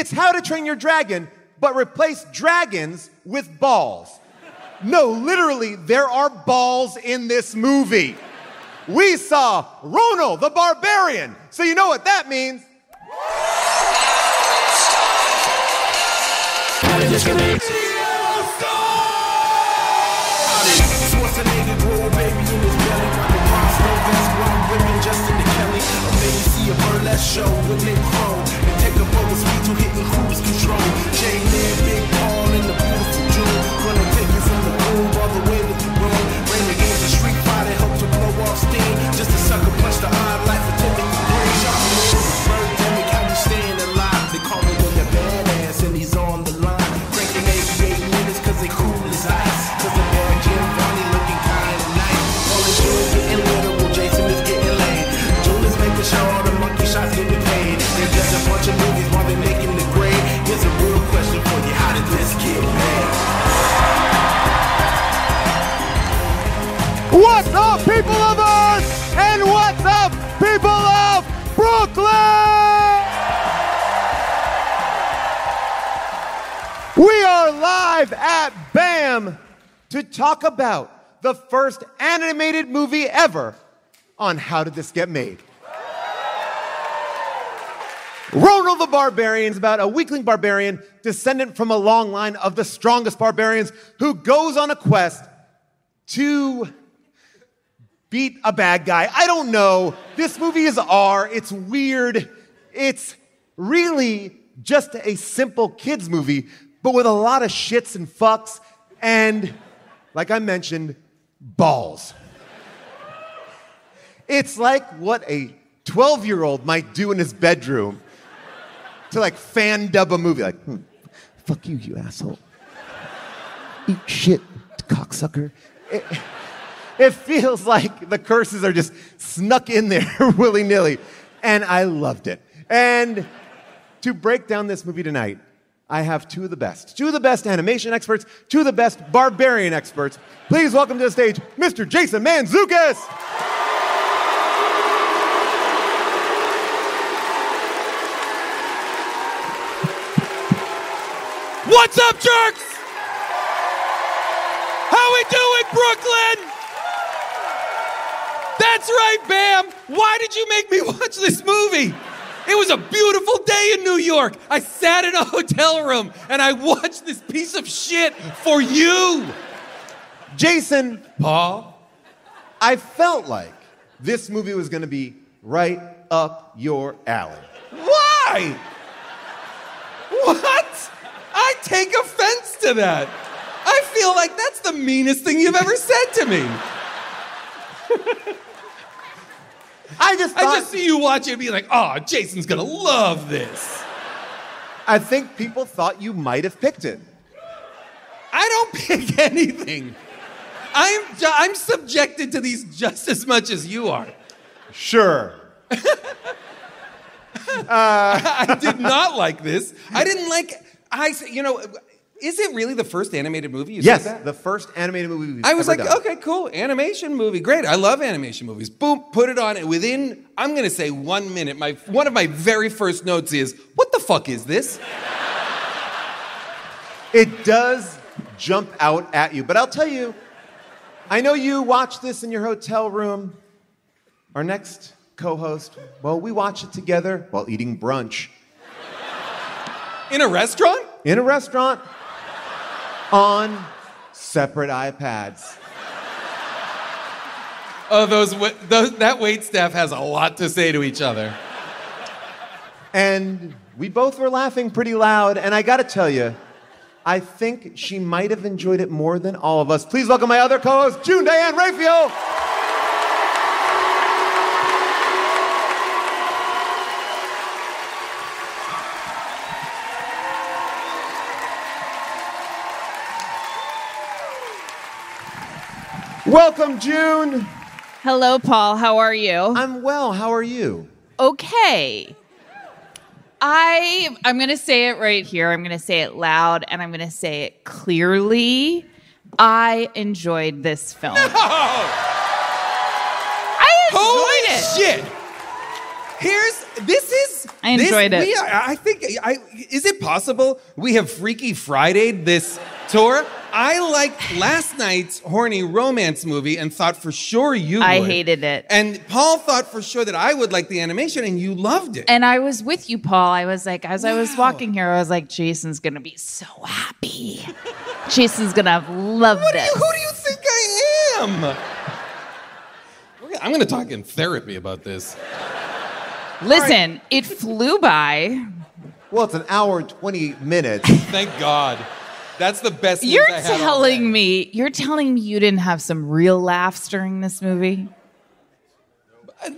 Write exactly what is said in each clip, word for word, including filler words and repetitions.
It's How to Train Your Dragon, but replace dragons with balls. No, literally, there are balls in this movie. We saw Ronal the Barbarian, so you know what that means. How did this get made? Show with Nick Crow and take a boat with me to hit the cruise control. Jay Lynn, Big Paul, and the beautiful June. Running tickets in the room, all the way to the room. Rain against the street fighter, help to blow off steam. Just a sucker punch the odd life for Timothy Green. Y'all know the pandemic, how we staying alive. They call him on the badass, and he's on the line. Breaking eighty-eight minutes, cause they cool as ice. Cause the bad Jim Bonnie looking kind of nice. All the June getting literal, Jason is getting laid. June is making sure the monkey shots getting paid. They're just a bunch of movies while they're making the grade. Here's a real question for you. How did this get made? What's up, people of Earth? And what's up, people of Brooklyn? We are live at BAM to talk about the first animated movie ever on How Did This Get Made? Ronal the Barbarian is about a weakling barbarian descendant from a long line of the strongest barbarians who goes on a quest to beat a bad guy. I don't know. This movie is R. It's weird. It's really just a simple kids movie, but with a lot of shits and fucks and, like I mentioned, balls. It's like what a twelve-year-old might do in his bedroom to like fan dub a movie, like, hmm, fuck you, you asshole. Eat shit, cocksucker. It, it feels like the curses are just snuck in there willy-nilly, and I loved it. And to break down this movie tonight, I have two of the best, two of the best animation experts, two of the best barbarian experts. Please welcome to the stage, Mister Jason Mantzoukas. What's up, jerks? How we doing, Brooklyn? That's right, BAM. Why did you make me watch this movie? It was a beautiful day in New York. I sat in a hotel room and I watched this piece of shit for you. Jason, Paul, I felt like this movie was gonna be right up your alley. Why? What? I take offense to that. I feel like that's the meanest thing you've ever said to me. I just thought, I just see you watch it and be like, oh, Jason's gonna love this. I think people thought you might have picked it. I don't pick anything. I'm, I'm subjected to these just as much as you are. Sure. uh, I, I did not like this. I didn't like... I, you know, is it really the first animated movie? You yes, said that? The first animated movie we've I was ever like, done. Okay, cool, animation movie, great. I love animation movies. Boom, put it on. Within, I'm gonna say one minute. My one of my very first notes is, what the fuck is this? It does jump out at you, but I'll tell you, I know you watch this in your hotel room. Our next co-host, well, we watch it together while eating brunch. In a restaurant? In a restaurant. On separate iPads. Oh, those, those that waitstaff has a lot to say to each other. And we both were laughing pretty loud, and I gotta tell you, I think she might have enjoyed it more than all of us. Please welcome my other co-host, June Diane Raphael. Welcome, June. Hello, Paul. How are you? I'm well. How are you? Okay. I, I'm going to say it right here. I'm going to say it loud, and I'm going to say it clearly. I enjoyed this film. No! I enjoyed Holy it. Holy shit. Here's this is... I enjoyed this, it. We are, I think... I, is it possible we have Freaky Friday'd this tour? I liked last night's horny romance movie and thought for sure you I would. I hated it. And Paul thought for sure that I would like the animation, and you loved it. And I was with you, Paul. I was like, as wow. I was walking here, I was like, Jason's going to be so happy. Jason's going to have loved what this. Do you, who do you think I am? I'm going to talk in therapy about this. Listen, right. It flew by. Well, it's an hour and twenty minutes. Thank God. That's the best news I had all day. You're telling me, you're telling me you didn't have some real laughs during this movie? Uh, no.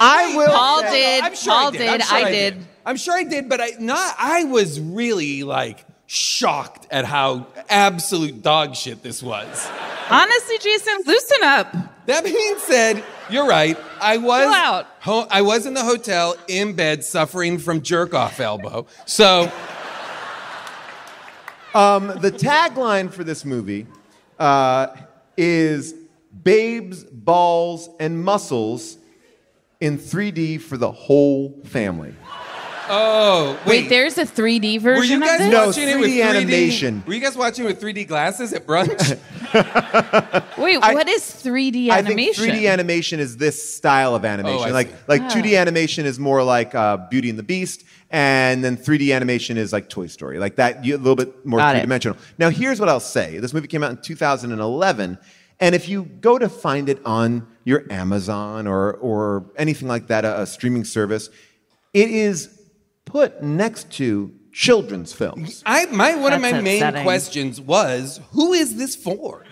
I will. Paul say, did. No, I'm sure Paul I did. did. I'm sure I, I did. did. I'm sure I did, but I not. I was really like shocked at how absolute dog shit this was. Honestly, Jason, loosen up. That being said, you're right. I was out. Ho- I was in the hotel in bed suffering from jerk off elbow. So. Um, the tagline for this movie uh, is babes, balls, and muscles in three D for the whole family. Oh, wait. Wait, there's a three D version were you guys of this? No, watching three D it with three D animation. Were you guys watching with three D glasses at brunch? Wait, I, what is three D animation? I think three D animation is this style of animation. Oh, like like oh. two D animation is more like uh, Beauty and the Beast. And then three D animation is like Toy Story, like that, a little bit more three-dimensional. Now, here's what I'll say. This movie came out in two thousand eleven, and if you go to find it on your Amazon or, or anything like that, a, a streaming service, it is put next to children's films. I, my, one That's of my upsetting. main questions was, who is this for?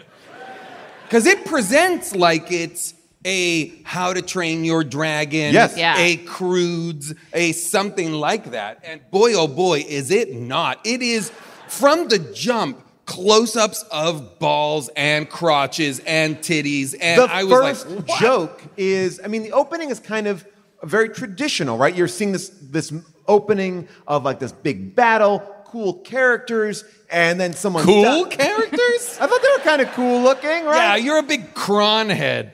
Because it presents like it's... a How to Train Your Dragon, yes. yeah. a Croods, a something like that. And boy, oh boy, is it not. It is, from the jump, close-ups of balls and crotches and titties. And the I was like, what? Joke is, I mean, the opening is kind of very traditional, right? You're seeing this this opening of like this big battle, cool characters, and then someone... Cool done. Characters? I thought they were kind of cool looking, right? Yeah, you're a big cron head.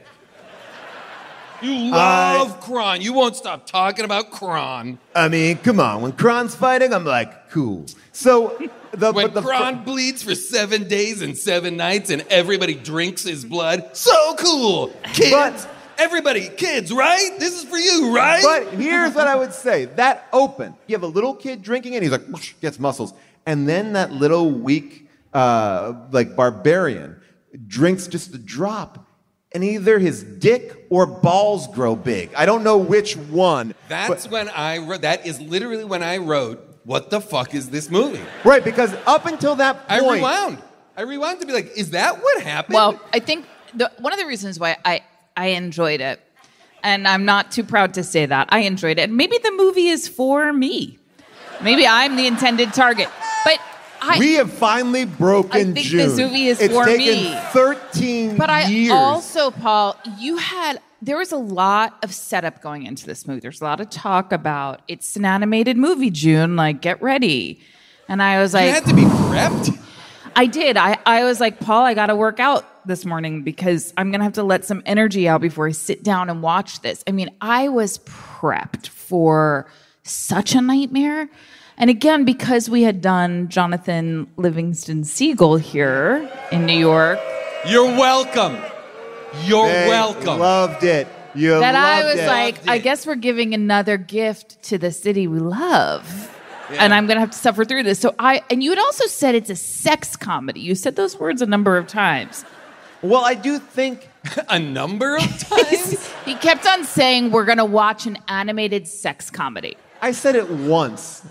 You love I, Kron. You won't stop talking about Kron. I mean, come on. When Kron's fighting, I'm like, cool. So the when the, Kron fr- bleeds for seven days and seven nights, and everybody drinks his blood, so cool, kids. But, everybody, kids, right? This is for you, right? But here's what I would say: that open, you have a little kid drinking, and he's like, whoosh, gets muscles, and then that little weak, uh, like barbarian, drinks just a drop. And either his dick or balls grow big. I don't know which one. That's but, when I wrote, that is literally when I wrote, what the fuck is this movie? Right, because up until that point. I rewound. I rewound to be like, is that what happened? Well, I think the, one of the reasons why I, I enjoyed it, and I'm not too proud to say that, I enjoyed it. Maybe the movie is for me. Maybe I'm the intended target. But... I, we have finally broken June. I think June. This movie is it's for me. It's taken thirteen but I years. But also, Paul, you had, there was a lot of setup going into this movie. There's a lot of talk about, it's an animated movie, June, like, get ready. And I was like... You had to be prepped? I did. I, I was like, Paul, I got to work out this morning because I'm going to have to let some energy out before I sit down and watch this. I mean, I was prepped for such a nightmare. And again, because we had done Jonathan Livingston Seagull here in New York. You're welcome. You're they welcome. Loved it. You that loved I was it. Like, I guess we're giving another gift to the city we love. Yeah. And I'm going to have to suffer through this. So I, and you had also said it's a sex comedy. You said those words a number of times. Well, I do think a number of times. He kept on saying we're going to watch an animated sex comedy. I said it once.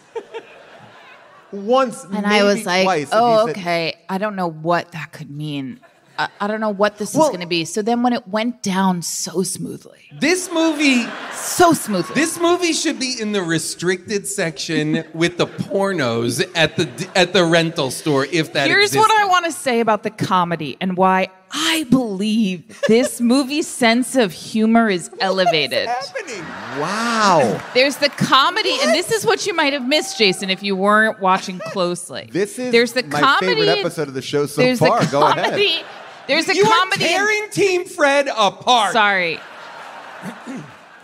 Once, and I was like, twice, "Oh, said, okay. I don't know what that could mean. I, I don't know what this well, is going to be." So then, when it went down so smoothly, this movie so smoothly. This movie should be in the restricted section with the pornos at the at the rental store. If that here's existed. What I want to say about the comedy and why I believe this movie's sense of humor is what elevated. Is happening? Wow. There's the comedy, what? And this is what you might have missed, Jason, if you weren't watching closely. This is there's the my comedy, favorite episode of the show so there's far. The comedy, go ahead. There's the you comedy. You're tearing in... Team Fred apart. Sorry.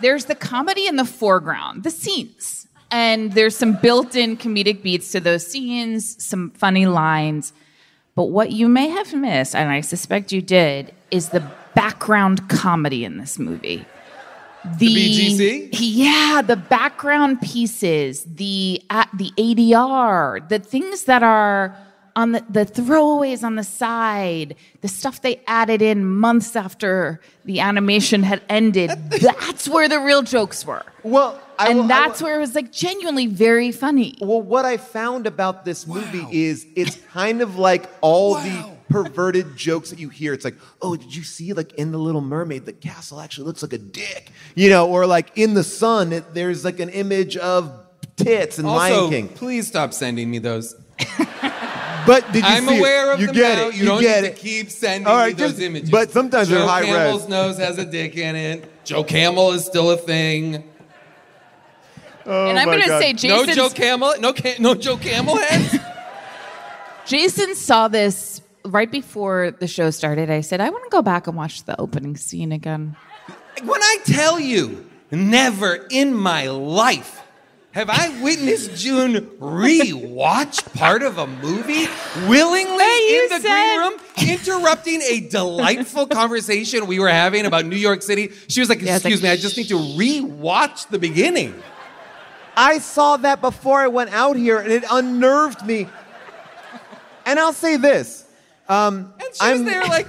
there's the comedy in the foreground, the scenes. And there's some built-in comedic beats to those scenes, some funny lines. But what you may have missed, and I suspect you did, is the background comedy in this movie. The, the B G C? Yeah, the background pieces, the uh, the A D R, the things that are on the, the throwaways on the side, the stuff they added in months after the animation had ended. That's where the real jokes were. Well, I and will, that's I will, where it was like genuinely very funny. Well, what I found about this wow. movie is it's kind of like all wow. the perverted jokes that you hear. It's like, oh, did you see, like, in The Little Mermaid, the castle actually looks like a dick, you know, or like in The Sun, it, there's like an image of tits and also, Lion King. Please stop sending me those. But did you I'm see aware it? Of you them get now. It. You, you don't get need it. To keep sending all right, me just, those images. But sometimes Joe they're high res. Joe Camel's nose has a dick in it. Joe Camel is still a thing. Oh, and I'm going to say, Jason. No Joe Camel. No, Cam- no Joe Camel heads. Jason saw this right before the show started. I said, I want to go back and watch the opening scene again. When I tell you, never in my life have I witnessed June re-watch part of a movie willingly in the green room, interrupting a delightful conversation we were having about New York City? She was like, excuse yeah, like, me, I just need to re-watch the beginning. I saw that before I went out here, and it unnerved me. And I'll say this. Um, and she I'm, was there like...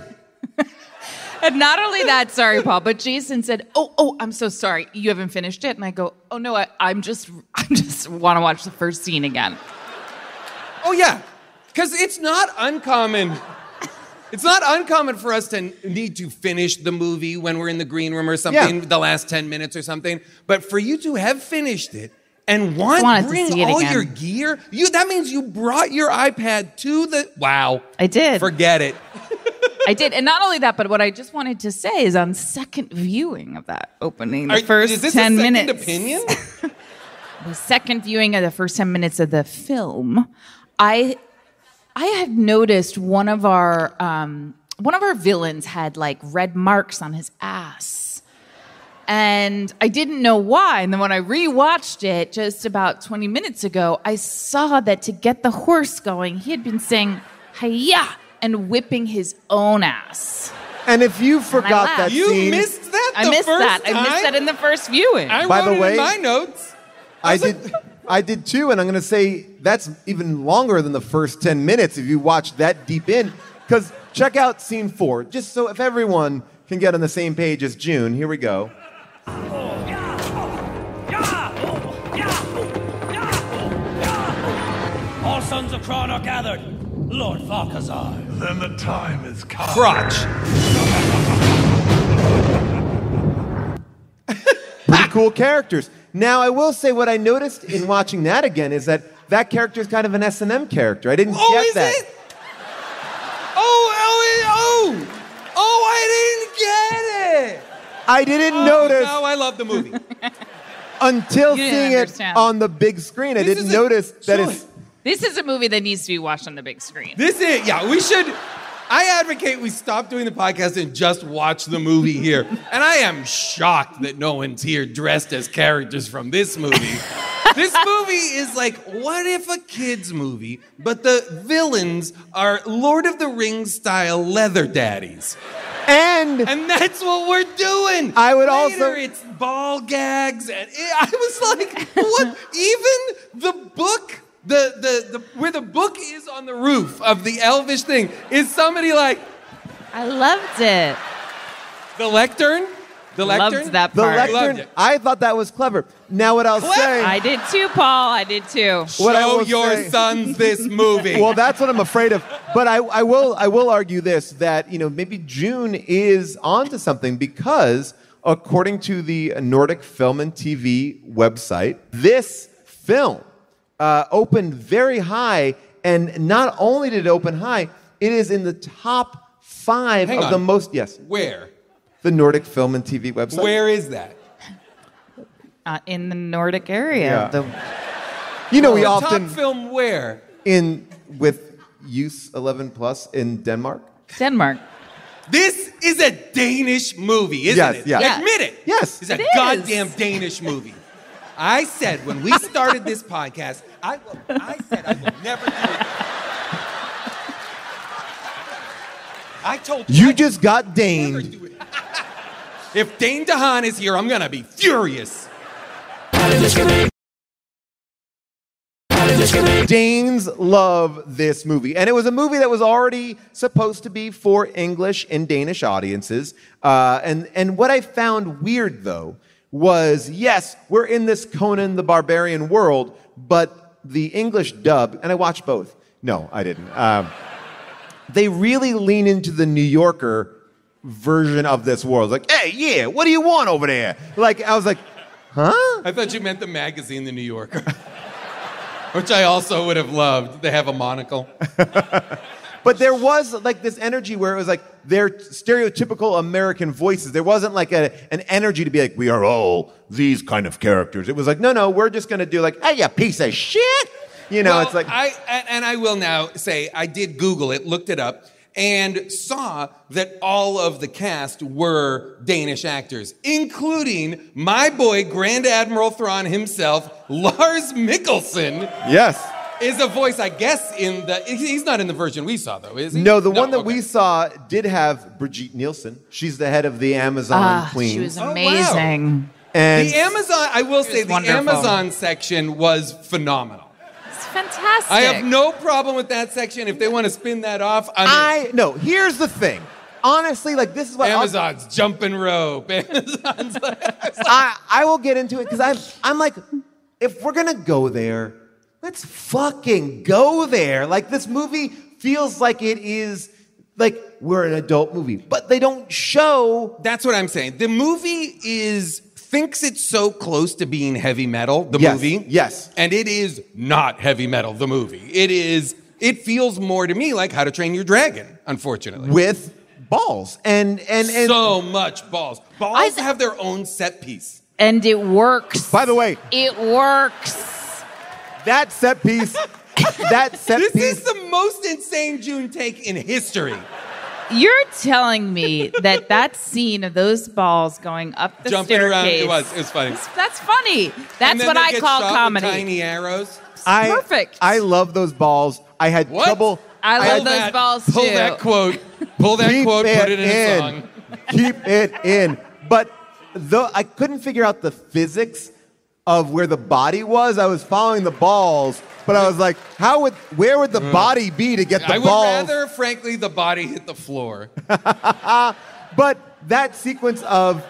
And not only that, sorry, Paul, but Jason said, oh, oh, I'm so sorry. You haven't finished it? And I go, oh, no, I, I'm just, I just want to watch the first scene again. Oh, yeah, because it's not uncommon. It's not uncommon for us to need to finish the movie when we're in the green room or something, yeah. the last ten minutes or something. But for you to have finished it and want bring to bring all again. Your gear, you that means you brought your iPad to the... Wow. I did. Forget it. I did. And not only that, but what I just wanted to say is on second viewing of that opening, the Are, first is this ten a second minutes. Opinion? The second viewing of the first ten minutes of the film, I I had noticed one of our um, one of our villains had like red marks on his ass. And I didn't know why. And then when I rewatched it just about twenty minutes ago, I saw that to get the horse going, he had been saying, "Hiya!" and whipping his own ass. And if you forgot that you scene... You missed that the I missed first that. Time? I missed that in the first viewing. I By wrote the way, it in my notes. I, I did like, I did too, and I'm going to say that's even longer than the first ten minutes if you watch that deep in. Because check out scene four, just so if everyone can get on the same page as June. Here we go. All sons of Kron are gathered. Lord Valkazar. Then the time is come. Crotch. Pretty cool characters. Now, I will say what I noticed in watching that again is that that character is kind of an S and M character. I didn't oh, get is that. It? Oh, oh, oh, oh, I didn't get it. I didn't oh, notice. No, I love the movie. Until seeing understand. It on the big screen, I this didn't notice a, that it's... This is a movie that needs to be watched on the big screen. This is, yeah, we should, I advocate we stop doing the podcast and just watch the movie here. And I am shocked that no one's here dressed as characters from this movie. This movie is like, what if a kid's movie, but the villains are Lord of the Rings style leather daddies. And and that's what we're doing. I would Later, also. It's ball gags. And it, I was like, what? Even the book. The, the the where the book is on the roof of the elvish thing is somebody like I loved it. The lectern? The lectern? Loved that part. The lectern, loved it. I thought that was clever. Now what I'll clever. Say I did too, Paul. I did too. Show your say, sons this movie. Well, that's what I'm afraid of. But I, I will I will argue this that, you know, maybe June is onto something because according to the Nordic Film and T V website, this film Uh, opened very high, and not only did it open high, it is in the top five Hang of on. The most... Yes. Where? The Nordic Film and T V website. Where is that? Uh, in the Nordic area. Yeah. The, you know, well, we often... Top film where? In, with use eleven plus in Denmark. Denmark. This is a Danish movie, isn't yes, it? Yes. Yes. Admit it. Yes. It's a it goddamn is. Danish movie. I said when we started this podcast, I, will, I said I will never do it. I told you. You I just got Dane. If Dane DeHaan is here, I'm going to be furious. Danes love this movie. And it was a movie that was already supposed to be for English and Danish audiences. Uh, and, and what I found weird, though, was, yes, we're in this Conan the Barbarian world, but the English dub, and I watched both. No, I didn't. Um, they really lean into the New Yorker version of this world. Like, hey, yeah, what do you want over there? Like, I was like, huh? I thought you meant the magazine, The New Yorker. Which I also would have loved. They have a monocle. But there was like this energy where it was like their stereotypical American voices. There wasn't like a, an energy to be like, we are all these kind of characters. It was like, no, no, we're just going to do like, hey, you piece of shit. You know, well, it's like... I, and I will now say, I did Google it, looked it up, and saw that all of the cast were Danish actors, including my boy, Grand Admiral Thrawn himself, Lars Mikkelsen. Yes. Is a voice, I guess, in the... He's not in the version we saw, though, is he? No, the no, one that okay. we saw did have Brigitte Nielsen. She's the head of the Amazon ah, Queen. She was amazing. Oh, wow. And the Amazon, I will say, the wonderful. Amazon section was phenomenal. Fantastic. I have no problem with that section. If they want to spin that off, I'm I no. Here's the thing. Honestly, like this is what Amazon's I'll, jumping rope. Amazon's. Like, I I will get into it because I'm I'm like, if we're gonna go there, let's fucking go there. Like this movie feels like it is like we're an adult movie, but they don't show. That's what I'm saying. The movie is. Thinks it's so close to being Heavy Metal, the yes, movie. Yes. And it is not Heavy Metal, the movie. It is, it feels more to me like How to Train Your Dragon, unfortunately. With balls. And and, and so much balls. Balls I th- have their own set piece. And it works. By the way. It works. That set piece. that set this piece. This is the most insane June take in history. You're telling me that that scene of those balls going up the Jumping staircase... Jumping around, it was. It was funny. That's, that's funny. That's what I call comedy. And tiny arrows. I, Perfect. I love those balls. I had what? trouble... I love I, those that, balls, pull too. Pull that quote. Pull that quote, put it in, in a song. Keep it in. But though I couldn't figure out the physics of where the body was. I was following the balls... But I was like, how would, where would the body be to get the I balls? I would rather, frankly, the body hit the floor. But that sequence of,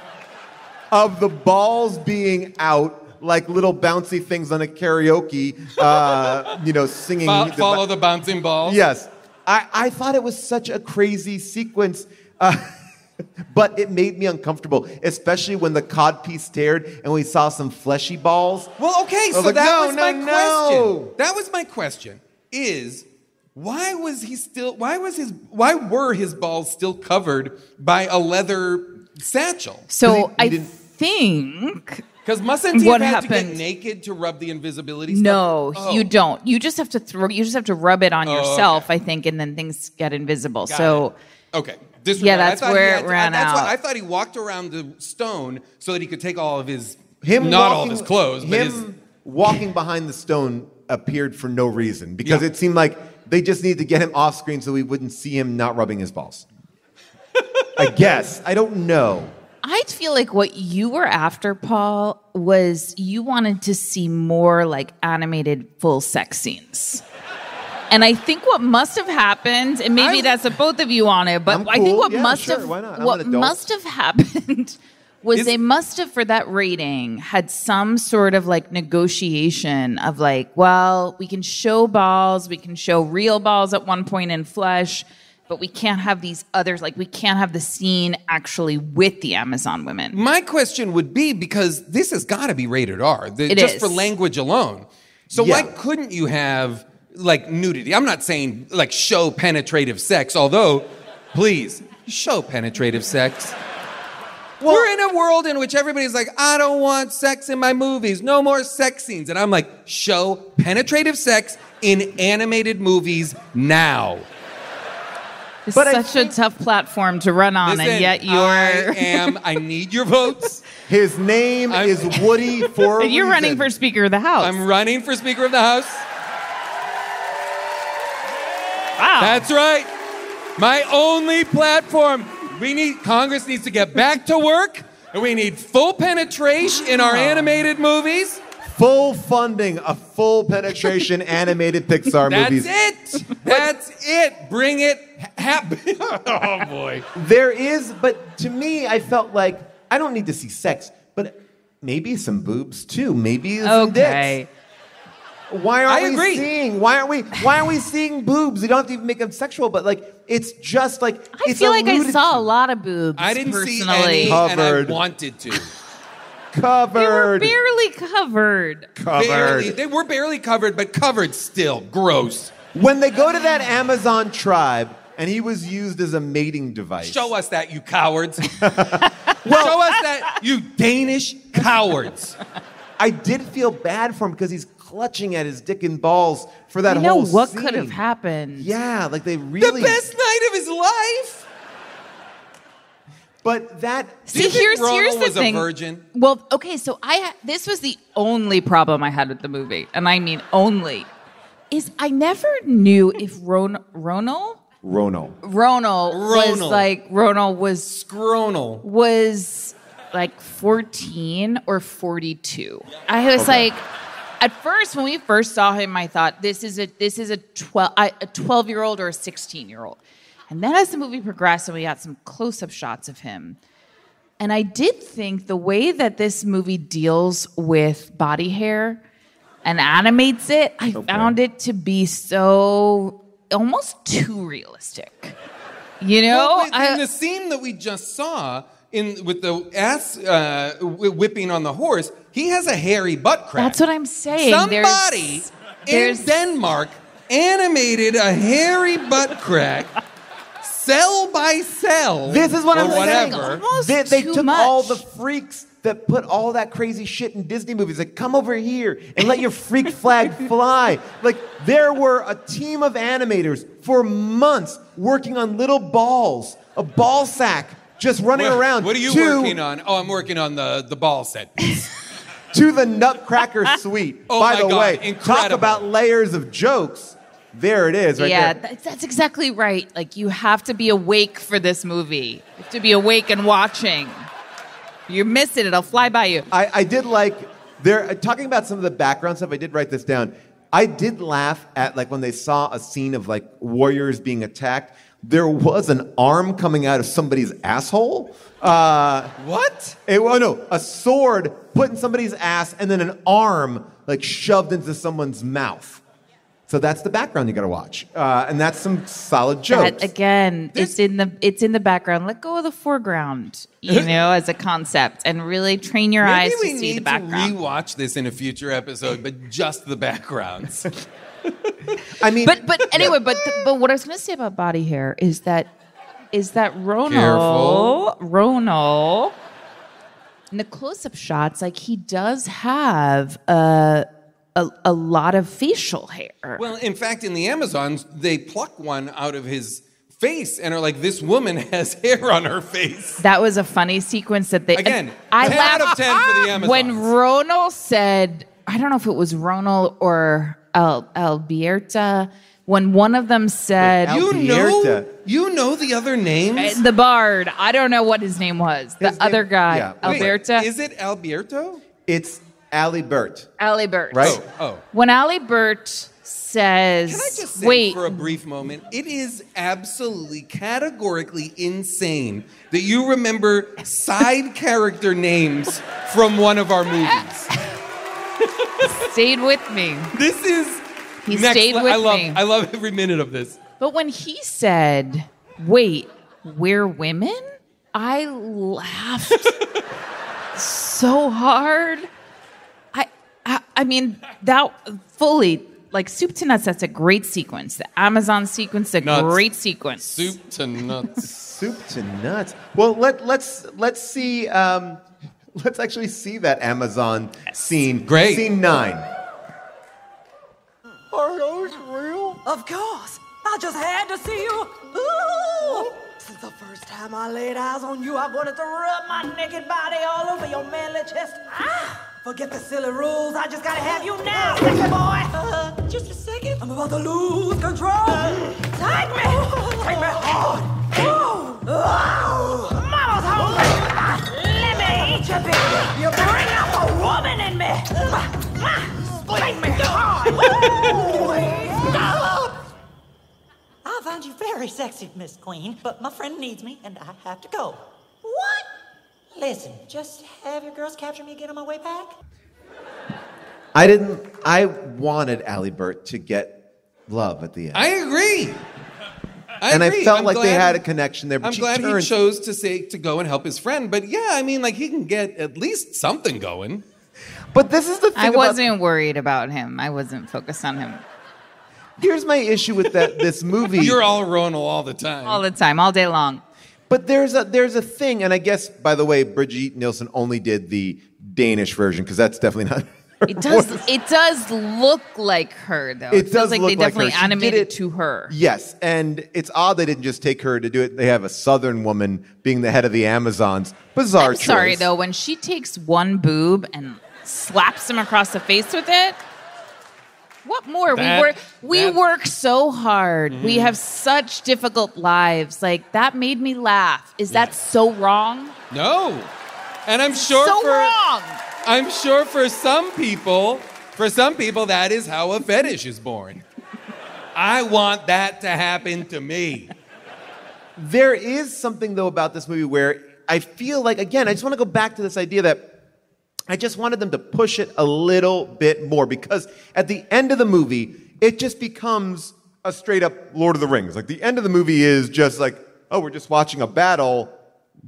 of the balls being out like little bouncy things on a karaoke, uh, you know, singing. Fo- follow the, the bouncing balls. Yes. I, I thought it was such a crazy sequence. Uh, But it made me uncomfortable, especially when the codpiece teared and we saw some fleshy balls. Well, okay, so like, that no, was no, my no. question. That was my question, is why was he still, why was his, why were his balls still covered by a leather satchel? So he, he I think... Because mustn't he have had to get naked to rub the invisibility stuff? No, oh. you don't. You just have to throw, you just have to rub it on oh, yourself, okay. I think, and then things get invisible. Got so it. Okay. Disregard. Yeah, that's where had, it ran I, that's out. What, I thought he walked around the stone so that he could take all of his, him not walking, all of his clothes, but him his... walking behind the stone appeared for no reason because yeah. it seemed like they just needed to get him off screen so we wouldn't see him not rubbing his balls. I guess. I don't know. I feel like what you were after, Paul, was you wanted to see more like animated full sex scenes. And I think what must have happened, and maybe I, that's a both of you on it, but cool. I think what yeah, must sure. have what must have happened was it's, they must have, for that rating, had some sort of like negotiation of like, well, we can show balls, we can show real balls at one point in flesh, but we can't have these others, like we can't have the scene actually with the Amazon women. My question would be, because this has got to be rated R, the, it just is. for language alone. So yeah. why couldn't you have... like nudity. I'm not saying like show penetrative sex, although please show penetrative sex. Well, we're in a world in which everybody's like, I don't want sex in my movies. No more sex scenes. And I'm like, show penetrative sex in animated movies now. It's but such think, a tough platform to run on, listen, and yet you're... I am. I need your votes. His name I'm, is Woody for a And you're reason. Running for Speaker of the House. I'm running for Speaker of the House. Wow. That's right. My only platform. We need... Congress needs to get back to work. And we need full penetration in our animated movies. Full funding of full penetration animated Pixar That's movies. That's it. That's it. Bring it. Happen. Oh, boy. There is, but to me, I felt like I don't need to see sex, but maybe some boobs, too. Maybe some okay. dicks. Why aren't I we agree. seeing? Why aren't we? Why aren't we seeing boobs? We don't have to even make them sexual, but like it's just like I it's feel like I saw to. a lot of boobs. I didn't personally. see any, covered. and I wanted to. Covered. They were barely covered. Covered. Barely. They were barely covered, but covered still. Gross. When they go to that Amazon tribe, and he was used as a mating device. Show us that, you cowards. well, Show us that, you Danish cowards. I did feel bad for him because he's clutching at his dick and balls for that you whole scene. You know what could have happened. Yeah, like they really... The best night of his life! But that... See, didn't here's, Ronal here's the was thing. a virgin? Well, okay, so I this was the only problem I had with the movie, and I mean only, is I never knew if Ron, Ronal... Ronal. Ronal. Ronal was like... Ronal was... Scronal. Was like fourteen or forty-two. I was okay. like... At first, when we first saw him, I thought this is a this is a twelve a twelve year old or a sixteen year old, and then as the movie progressed and we got some close up shots of him, and I did think the way that this movie deals with body hair and animates it, I okay. found it to be so almost too realistic. You know, well, I, in the scene that we just saw. In, with the ass uh, whipping on the horse, he has a hairy butt crack. That's what I'm saying. Somebody there's, there's... in Denmark animated a hairy butt crack, cell by cell. This is what I'm whatever. saying. They, they took much. all the freaks that put all that crazy shit in Disney movies. Like, come over here and let your freak flag fly. Like, there were a team of animators for months working on little balls, a ball sack. Just running what, around. What are you to, working on? Oh, I'm working on the, the ball set piece. To the Nutcracker Suite. Oh, by my the God. way, incredible. Talk about layers of jokes. There it is, right yeah, there. Yeah, that's exactly right. Like, you have to be awake for this movie. You have to be awake and watching. You miss it, it'll fly by you. I, I did like, there. talking about some of the background stuff, I did write this down. I did laugh at, like, when they saw a scene of, like, warriors being attacked. There was an arm coming out of somebody's asshole. Uh, what? It, oh, no, a sword put in somebody's ass and then an arm like shoved into someone's mouth. So that's the background you got to watch. Uh, and that's some solid jokes. That, again, this... it's in the it's in the background. Let go of the foreground, you know, as a concept. And really train your Maybe eyes to see the background. Maybe we need to rewatch this in a future episode, but just the backgrounds. I mean, but but anyway, but the, but what I was going to say about body hair is that is that Ronal, Ronal, in the close-up shots, like he does have a, a a lot of facial hair. Well, in fact, in the Amazons, they pluck one out of his face and are like, "This woman has hair on her face." That was a funny sequence that they again. I ten laughed, out of ten for the Amazons when Ronal said, "I don't know if it was Ronal or." Al, Alberta, when one of them said... You know, you know the other names? The bard. I don't know what his name was. The his other name, guy, yeah. Alberta. Wait, is it Alberto? It's Alibert. Alibert. Right. Oh, oh. When Alibert says... Can I just say wait. for a brief moment, it is absolutely categorically insane that you remember side character names from one of our movies. Stayed with me. This is... He next stayed with I love, me. I love every minute of this. But when he said, wait, we're women? I laughed so hard. I, I I mean, that fully... Like, Soup to Nuts, that's a great sequence. The Amazon sequence, a nuts. great sequence. Soup to Nuts. Soup to Nuts. Well, let, let's, let's see... Um, Let's actually see that Amazon scene. Great. Scene nine. Are those real? Of course. I just had to see you. Ooh. This is the first time I laid eyes on you. I wanted to rub my naked body all over your manly chest. Ah! Forget the silly rules. I just gotta have you now, sexy boy. Uh, just a second. I'm about to lose control. Uh, Take me. Take me hard. Oh. Oh. Mama's home. Oh. Let me eat your baby. You bring up a woman in me. Take me hard. I find you very sexy, Miss Queen, but my friend needs me, and I have to go. What? Listen, just have your girls capture me again on my way back. I didn't... I wanted Allie Burt to get love at the end. I agree! I and agree. I felt I'm like glad, they had a connection there, but I'm she glad turned. He chose to, say, to go and help his friend, but yeah, I mean, like, he can get at least something going. But this is the thing I about... wasn't worried about him. I wasn't focused on him. Here's my issue with that this movie. You're all Ronal all the time. All the time, all day long. But there's a there's a thing, and I guess, by the way, Brigitte Nielsen only did the Danish version, because that's definitely not her It does voice. It does look like her, though. It, it does feels like look they definitely like her. animated it to her. Yes, and it's odd they didn't just take her to do it. They have a southern woman being the head of the Amazons. Bizarre I'm choice. Sorry, though, when she takes one boob and slaps him across the face with it... What more? That, we work we that. work so hard. Mm. We have such difficult lives. Like, that made me laugh. Is yeah. that so wrong? No. And I'm sure so for wrong. I'm sure for some people, for some people that is how a fetish is born. I want that to happen to me. There is something though about this movie where I feel like, again, I just want to go back to this idea that I just wanted them to push it a little bit more, because at the end of the movie, it just becomes a straight-up Lord of the Rings. Like, the end of the movie is just like, oh, we're just watching a battle,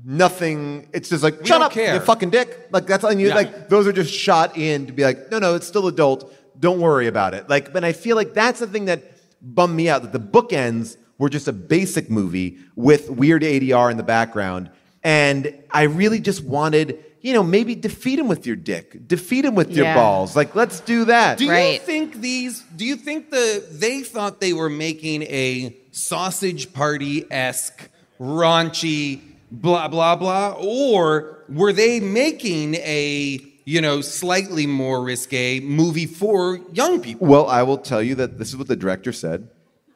nothing. It's just like, we shut up, care. you fucking dick. Like, that's on you. Yeah. Like, those are just shot in to be like, no, no, it's still adult. Don't worry about it. Like, but I feel like that's the thing that bummed me out, that the bookends were just a basic movie with weird A D R in the background, and I really just wanted... You know, maybe defeat him with your dick. Defeat him with yeah. your balls. Like, let's do that. Do right. you think these, do you think the, they thought they were making a Sausage Party-esque, raunchy, blah, blah, blah? Or were they making a, you know, slightly more risque movie for young people? Well, I will tell you that this is what the director said.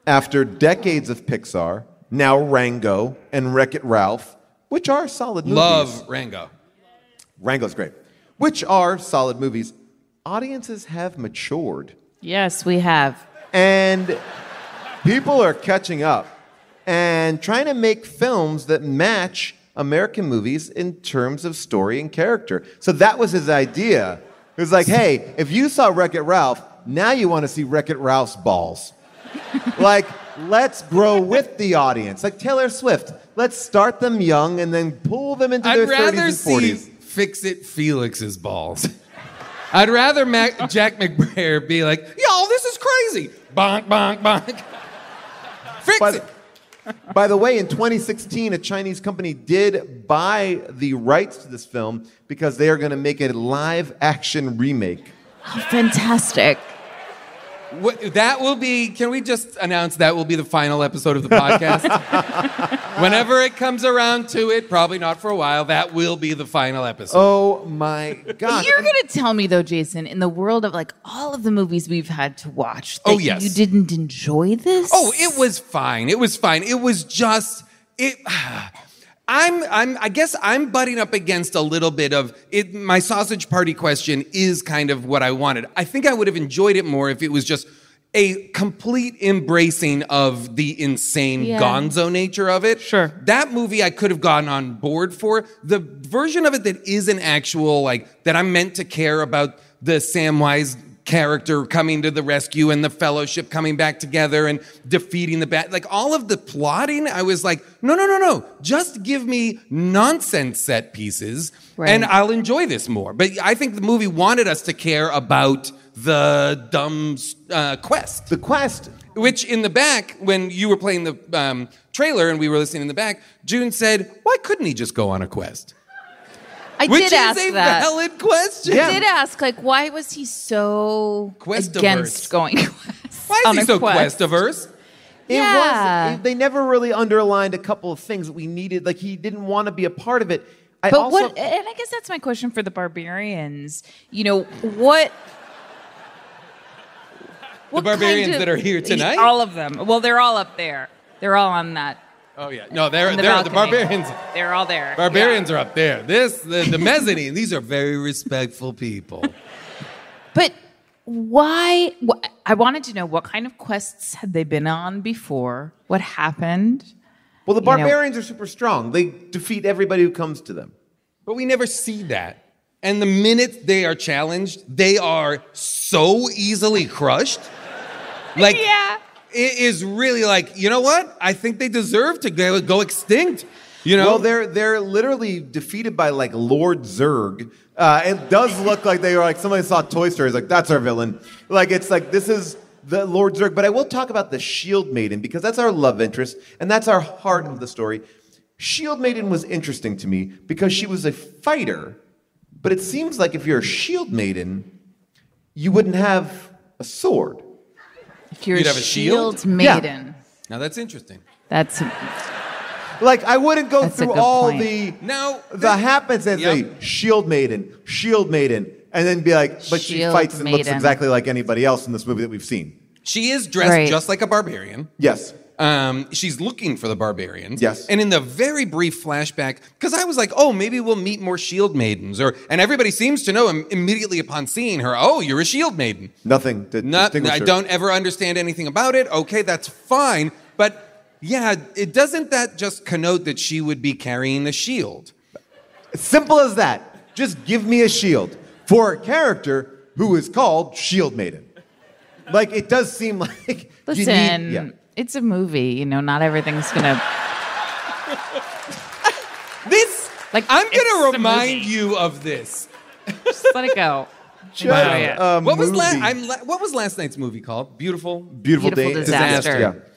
After decades of Pixar, now Rango and Wreck-It Ralph, which are solid movies. Love Rango. Rango's great. Which are solid movies. Audiences have matured. Yes, we have. And people are catching up and trying to make films that match American movies in terms of story and character. So that was his idea. It was like, hey, if you saw Wreck-It Ralph, now you want to see Wreck-It Ralph's balls. Like, let's grow with the audience. Like Taylor Swift. Let's start them young and then pull them into I'd their thirties and forties. See Fix-It Felix's balls. I'd rather Mac- Jack McBrayer be like, y'all, this is crazy. Bonk, bonk, bonk. Fix by it. The, by the way, in twenty sixteen, a Chinese company did buy the rights to this film because they are going to make a live-action remake. Oh, fantastic. What, that will be, can we just announce that will be the final episode of the podcast? Whenever it comes around to it, probably not for a while, that will be the final episode. Oh my God. You're going to tell me though, Jason, in the world of like all of the movies we've had to watch, that oh, yes. you didn't enjoy this? Oh, it was fine. It was fine. It was just, it... I'm, I'm, I guess I'm butting up against a little bit of it. My Sausage Party question is kind of what I wanted. I think I would have enjoyed it more if it was just a complete embracing of the insane yeah. gonzo nature of it. Sure. That movie I could have gotten on board for. The version of it that is an actual, like, that I'm meant to care about the Samwise character coming to the rescue and the fellowship coming back together and defeating the bad, like all of the plotting, I was like, no, no, no, no. Just give me nonsense set pieces right. and I'll enjoy this more. But I think the movie wanted us to care about the dumb uh, quest. The quest. Which in the back, when you were playing the um, trailer and we were listening in the back, June said, why couldn't he just go on a quest? I Which did ask that. Which is a valid question. Yeah. I did ask, like, why was he so quest-averse. Against going quest? Why is on he so quest-averse? It yeah. was. It, they never really underlined a couple of things that we needed. Like, he didn't want to be a part of it. I but also, what? And I guess that's my question for the barbarians. You know, what... The what barbarians kind of, that are here tonight? All of them. Well, they're all up there. They're all on that. Oh, yeah. No, they're, the, they're the barbarians. They're all there. Barbarians yeah. are up there. This, the, the mezzanine, these are very respectful people. But... Why? Wh- I wanted to know what kind of quests had they been on before? What happened? Well, the you barbarians know. are super strong. They defeat everybody who comes to them. But we never see that. And the minute they are challenged, they are so easily crushed. Like, yeah. It is really like, you know what? I think they deserve to go extinct. You know, well, they're they're literally defeated by like Lord Zurg. Uh, it does look like they were like somebody saw Toy Story. Is like that's our villain. Like it's like this is the Lord Zurg. But I will talk about the Shield Maiden because that's our love interest and that's our heart of the story. Shield Maiden was interesting to me because she was a fighter, but it seems like if you're a Shield Maiden, you wouldn't have a sword. If you're You'd a have Shield, shield Maiden, yeah. Now that's interesting. That's. Like, I wouldn't go That's through all point. the now, the, the happens and yep. say, Shield Maiden, Shield Maiden, and then be like, but Shield she fights and Maiden. looks exactly like anybody else in this movie that we've seen. She is dressed right. just like a barbarian. Yes. Um, she's looking for the barbarians. Yes. And in the very brief flashback, because I was like, oh, maybe we'll meet more Shield Maidens. or And everybody seems to know im- immediately upon seeing her, oh, you're a Shield Maiden. Nothing to Not, distinguish I her. Don't ever understand anything about it. Okay, that's fine. But... Yeah, it doesn't that just connote that she would be carrying a shield? Simple as that. Just give me a shield for a character who is called Shield Maiden. Like, it does seem like... Listen, you need, yeah. it's a movie. You know, not everything's going to... This... Like, I'm going to remind you of this. Just let it go. Just wow. What was la- I'm la- What was last night's movie called? Beautiful? Beautiful, Beautiful Day. Disaster. disaster. Yeah.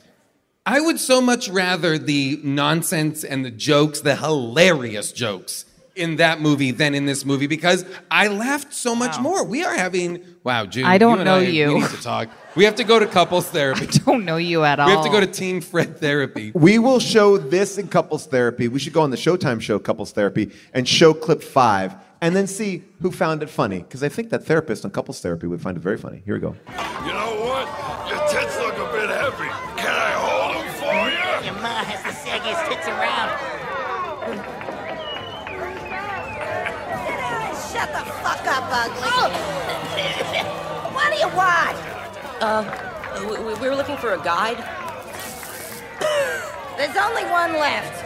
I would so much rather the nonsense and the jokes, the hilarious jokes in that movie than in this movie because I laughed so much wow. more. We are having, wow, June. I don't you and know I, you. We need to talk. We have to go to couples therapy. I don't know you at all. We have to go to Team Fred therapy. We will show this in couples therapy. We should go on the Showtime show, Couples Therapy, and show clip five and then see who found it funny because I think that therapist on couples therapy would find it very funny. Here we go. You know what? Your tits look a bit heavy. Can I hold Your mom has the saggiest tits around. Shut the fuck up, ugly. Oh. What do you want? Uh, we, we were looking for a guide. There's only one left.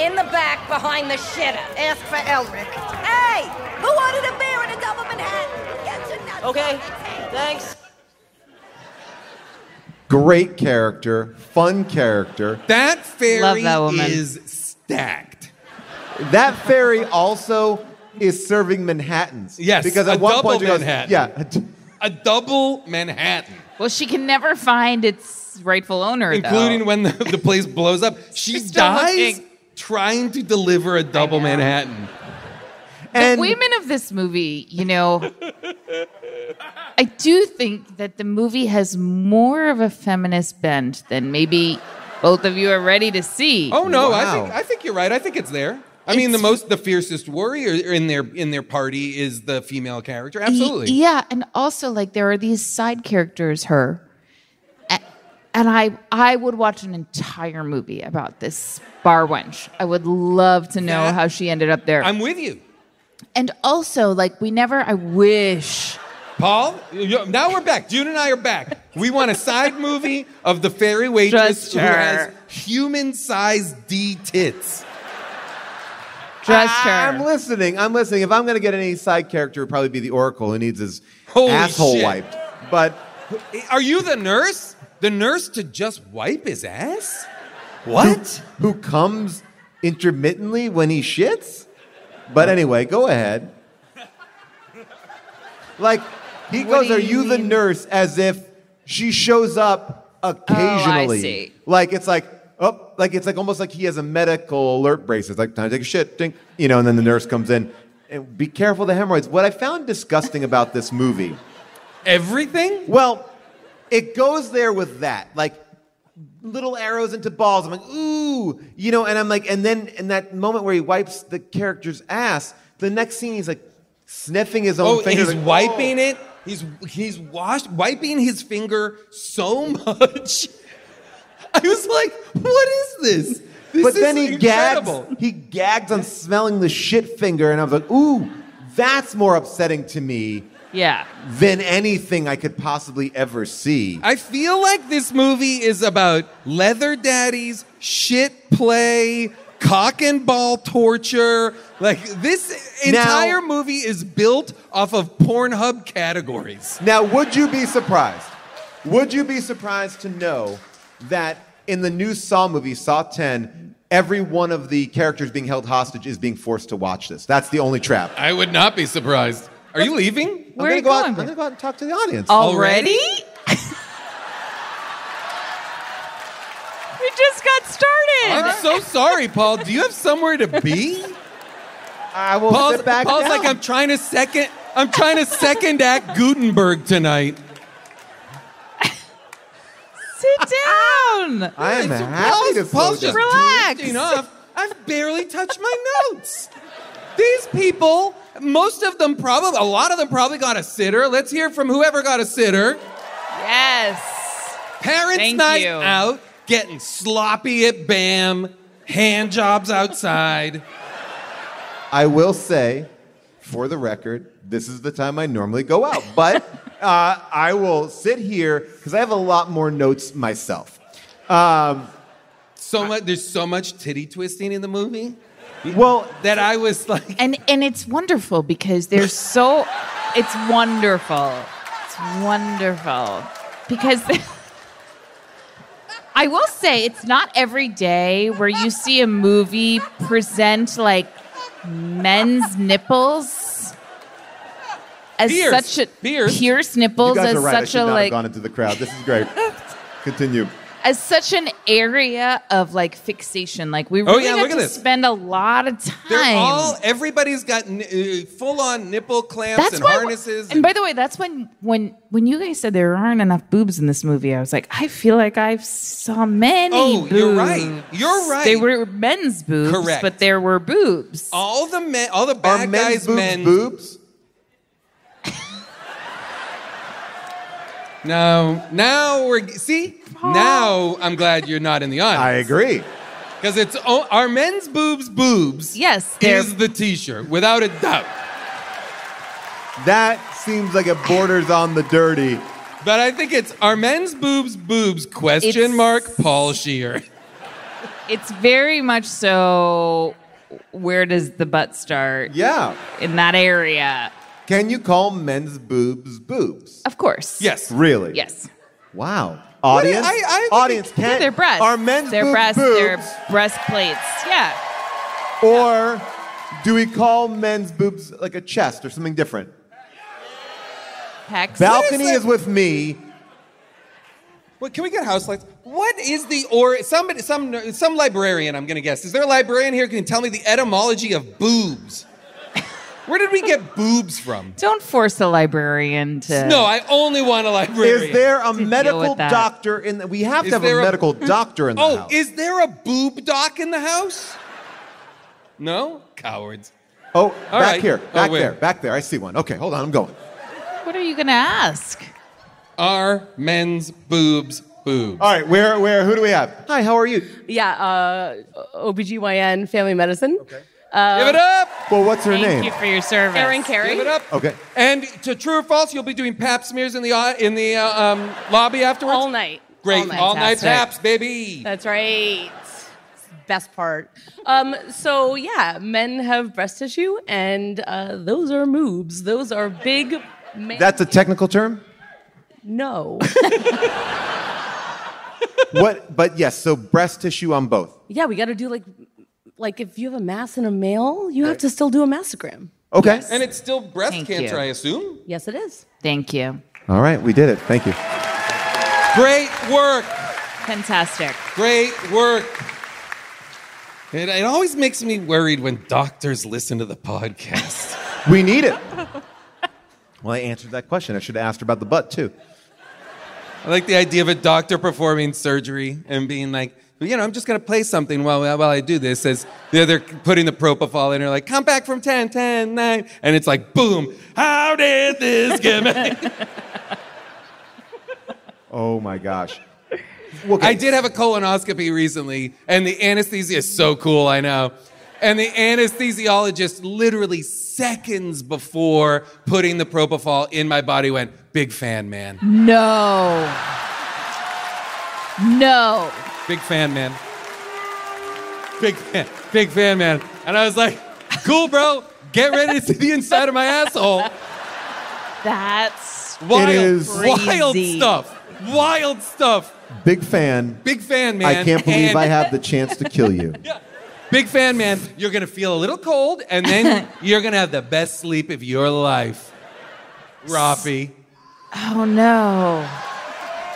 In the back, behind the shitter. Ask for Elric. Hey, who ordered a beer and a double Manhattan? Get your nuts okay, thanks. Great character, fun character. That fairy that is stacked. That fairy also is serving Manhattans. Yes, because at a one double point Manhattan. Goes, yeah, a double Manhattan. Well, she can never find its rightful owner, including though. when the, the place blows up. She dies looking. trying to deliver a double Manhattan. And the women of this movie, you know, I do think that the movie has more of a feminist bent than maybe both of you are ready to see. Oh no, wow. I think I think you're right. I think it's there. I it's, mean, the most the fiercest warrior in their in their party is the female character. Absolutely. Y- yeah, and also like there are these side characters, her, and, and I I would watch an entire movie about this bar wench. I would love to know yeah. how she ended up there. I'm with you. And also, like, we never, I wish. Paul, now we're back. June and I are back. We want a side movie of the fairy waitress who has human-sized D tits. Trust her. I'm listening. I'm listening. If I'm going to get any side character, it would probably be the Oracle who needs his Holy asshole shit. wiped. But are you the nurse? The nurse to just wipe his ass? What? Who, who comes intermittently when he shits? But anyway, go ahead. Like, he what goes, you are you mean? the nurse, as if she shows up occasionally. Oh, I see. Like, it's like, oh, like, it's like almost like he has a medical alert bracelet. Like, time to take a shit, dink, you know, and then the nurse comes in. And be careful of the hemorrhoids. What I found disgusting about this movie. Everything? Well, it goes there with that. Like, little arrows into balls. I'm like, ooh, you know, and I'm like, and then in that moment where he wipes the character's ass, the next scene he's like sniffing his own oh, finger. He's like, wiping oh. it. He's he's washed wiping his finger so much. I was like, what is this? This but is then he incredible. gags. He gags on smelling the shit finger, and I was like, ooh, that's more upsetting to me. Yeah. Than anything I could possibly ever see. I feel like this movie is about leather daddies, shit play, cock and ball torture. Like, this entire now, movie is built off of Pornhub categories. Now, would you be surprised? Would you be surprised to know that in the new Saw movie, Saw Ten, every one of the characters being held hostage is being forced to watch this? That's the only trap. I would not be surprised. Are you leaving? Where I'm going go to I'm gonna go out and talk to the audience. Already? We just got started. I'm so sorry, Paul. Do you have somewhere to be? I will Paul's, sit back Paul's down. like, I'm trying to second I'm trying to second act Gutenberg tonight. Sit down. I am happy to Paul's just relax. Off. I've barely touched my notes. These people, most of them probably, a lot of them probably got a sitter. Let's hear from whoever got a sitter. Yes. Parents' Thank night you. out, getting sloppy at BAM, hand jobs outside. I will say, for the record, this is the time I normally go out. But uh, I will sit here, because I have a lot more notes myself. Um, so much, there's so much titty twisting in the movie. Well, that I was like... And and it's wonderful because there's so... It's wonderful. It's wonderful. Because I will say it's not every day where you see a movie present, like, men's nipples as Pierce. such a... Pierce. Pierce nipples as right. such a, like... You guys are right. I should not have gone into the crowd. This is great. Continue. As such an area of, like, fixation. Like, we really oh, yeah, have to this. spend a lot of time. They're all, everybody's got n- uh, full-on nipple clamps that's and why, harnesses. And, and by the way, that's when, when when you guys said there aren't enough boobs in this movie, I was like, I feel like I saw many oh, boobs. Oh, you're right. You're right. They were men's boobs, Correct. but there were boobs. All the men, all the bad Are guys' boobs men boobs? Now, now we're, see, Paul. now I'm glad you're not in the audience. I agree. Because it's, oh, our men's boobs boobs yes, is the t-shirt, without a doubt. That seems like it borders on the dirty. But I think it's our men's boobs boobs, question it's, mark, Paul Scheer. It's very much so, where does the butt start? Yeah. In that area. Can you call men's boobs boobs? Of course. Yes. Really? Yes. Wow. Audience? What, I, I, audience I, I, can't. Their breasts. Are men's their boob breasts, boobs? Their breastplates. Yeah. Or yeah. do we call men's boobs like a chest or something different? Pecs. Balcony is, is with me. Wait, can we get house lights? What is the or somebody some some librarian? I'm gonna guess. Is there a librarian here who can tell me the etymology of boobs? Where did we get boobs from? Don't force a librarian to... No, I only want a librarian. Is there a medical doctor in the... We have to have a medical doctor in the house. Oh, is there a boob doc in the house? No? Cowards. Oh, back here. Back there. Back there. I see one. Okay, hold on. I'm going. What are you going to ask? Are men's boobs boobs? All right, where, where, who do we have? Hi, how are you? Yeah, uh, O B G Y N, family medicine. Okay. Uh, Give it up! Well, what's her Thank name? Thank you for your service. Erin Carey. Give it up. Okay. And to true or false, you'll be doing pap smears in the in the uh, um, lobby afterwards? All night. Great. All night, All night paps, baby. That's right. Best part. Um, so, yeah, men have breast tissue, and uh, those are moobs. Those are big... Man- That's a technical term? No. What? But, yes, so breast tissue on both. Yeah, we got to do, like... Like, if you have a mass in a male, you right. have to still do a massogram. Okay. Yes. And it's still breast Thank cancer, you. I assume? Yes, it is. Thank you. All right, we did it. Thank you. Great work. Fantastic. Great work. It, it always makes me worried when doctors listen to the podcast. We need it. Well, I answered that question. I should have asked her about the butt, too. I like the idea of a doctor performing surgery and being like, you know, I'm just going to play something while while I do this. As they're, they're putting the propofol in, they're like, come back from ten, ten, nine. And it's like, boom, how did this get made? Oh, my gosh. Okay. I did have a colonoscopy recently, and the anesthesia is so cool, I know. And the anesthesiologist literally seconds before putting the propofol in my body went, big fan, man. No. No. Big fan, man. Big fan. Big fan, man. And I was like, cool, bro. Get ready to see the inside of my asshole. That's wild. It is wild stuff. Wild stuff. Big fan. Big fan, man. I can't believe and... I have the chance to kill you. Yeah. Big fan, man. You're going to feel a little cold, and then you're going to have the best sleep of your life. Rafi. Oh, no.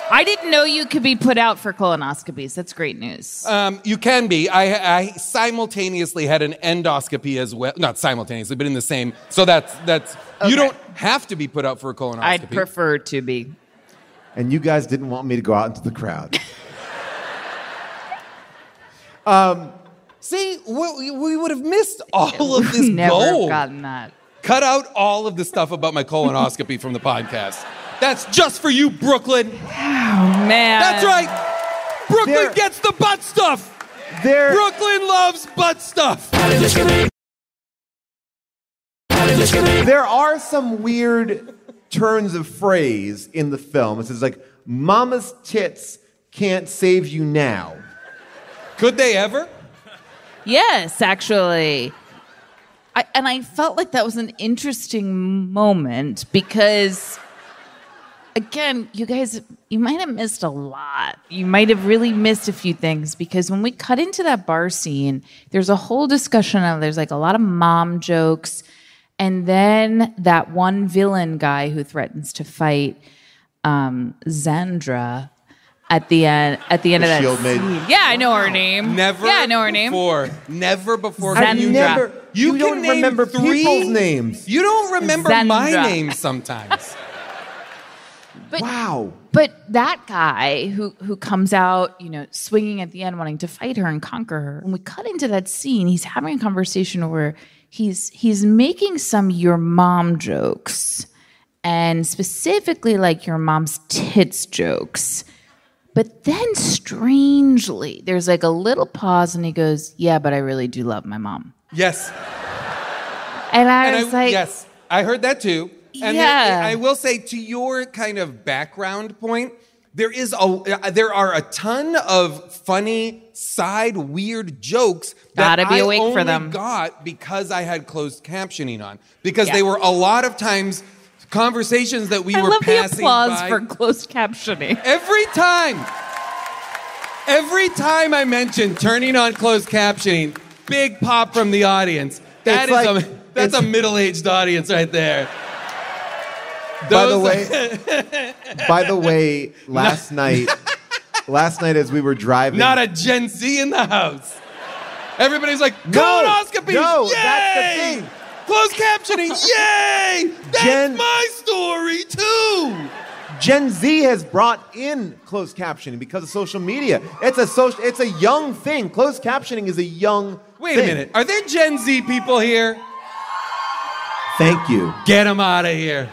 I didn't know you could be put out for colonoscopies. That's great news. Um, you can be. I, I simultaneously had an endoscopy as well. Not simultaneously, but in the same. So that's... that's okay. You don't have to be put out for a colonoscopy. I'd prefer to be. And you guys didn't want me to go out into the crowd. um, see, we, we would have missed all of this never gold. Never gotten that. Cut out all of the stuff about my colonoscopy from the podcast. That's just for you, Brooklyn. Oh, man. That's right. Brooklyn They're... gets the butt stuff. They're... Brooklyn loves butt stuff. There are some weird... turns of phrase in the film. It's like, mama's tits can't save you now. Could they ever? Yes, actually. I, and I felt like that was an interesting moment because, again, you guys, you might have missed a lot. You might have really missed a few things because when we cut into that bar scene, there's a whole discussion of, there's like a lot of mom jokes. And then that one villain guy who threatens to fight um, Zandra at the end. At the end the of that shield scene. Maiden. Yeah, I know her name. Never. Yeah, I know her name. Before, never before. Zandra. You, never, you, you can don't remember three people's names. You don't remember Zandra. My name sometimes. But, wow. But that guy who who comes out, you know, swinging at the end, wanting to fight her and conquer her. When we cut into that scene, he's having a conversation where. He's he's making some your mom jokes, and specifically like your mom's tits jokes. But then strangely, there's like a little pause, and he goes, "Yeah, but I really do love my mom." Yes. And I and was I, like, "Yes, I heard that too." And yeah. I will say to your kind of background point. There is a there are a ton of funny side weird jokes that Gotta be I awake only for them. Got because I had closed captioning on because yeah. they were a lot of times conversations that we I were love passing the applause by. For closed captioning every time. Every time I mentioned turning on closed captioning, big pop from the audience. That it's is like, a that's a middle-aged audience right there. By the way, by the way, last night, last night as we were driving, not a Gen Z in the house. Everybody's like, colonoscopies, no, no, yay! That's the thing. Closed captioning, yay! That's Gen, my story too. Gen Z has brought in closed captioning because of social media. It's a social, it's a young thing. Closed captioning is a young. Wait thing. a minute, are there Gen Z people here? Thank you. Get them out of here.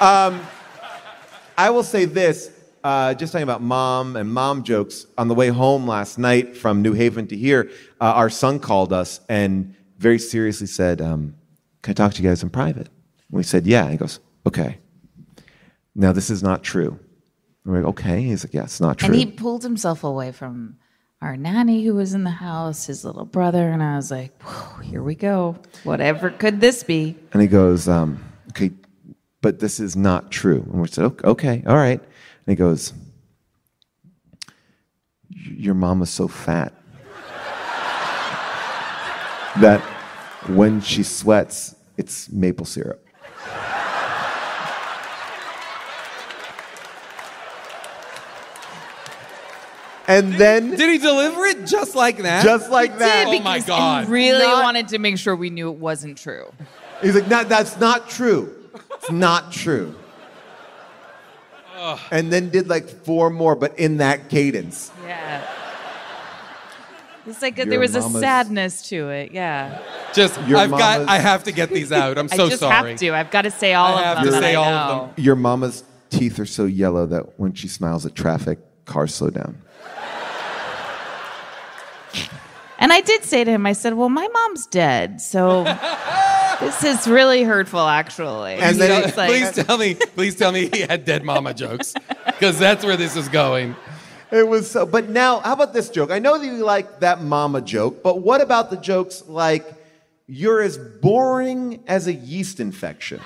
Um, I will say this, uh, just talking about mom and mom jokes, on the way home last night from New Haven to here, uh, our son called us and very seriously said, um, can I talk to you guys in private? And we said, yeah. And he goes, okay. Now, this is not true. And we're like, okay. He's like, yeah, it's not true. And he pulled himself away from our nanny who was in the house, his little brother, and I was like, here we go. Whatever could this be? And he goes, um, okay, but this is not true. And we said, okay, all right. And he goes, your mom is so fat that when she sweats, it's maple syrup. And did then... He, did he deliver it just like that? Just like he that. Did, oh, my God. He really not, wanted to make sure we knew it wasn't true. He's like, no, that's not true. It's not true. Ugh. And then did like four more, but in that cadence. Yeah. It's like a, there was a sadness to it, yeah. Just, Your I've got, I have to get these out. I'm so sorry. I just sorry. have to. I've got to say all I of them. I have to say all of them. Your mama's teeth are so yellow that when she smiles at traffic, cars slow down. And I did say to him, I said, well, my mom's dead, so... This is really hurtful, actually. And then tell, like, please tell me, please tell me he had dead mama jokes, because that's where this is going. It was so. But now, how about this joke? I know that you like that mama joke, but what about the jokes like "You're as boring as a yeast infection"?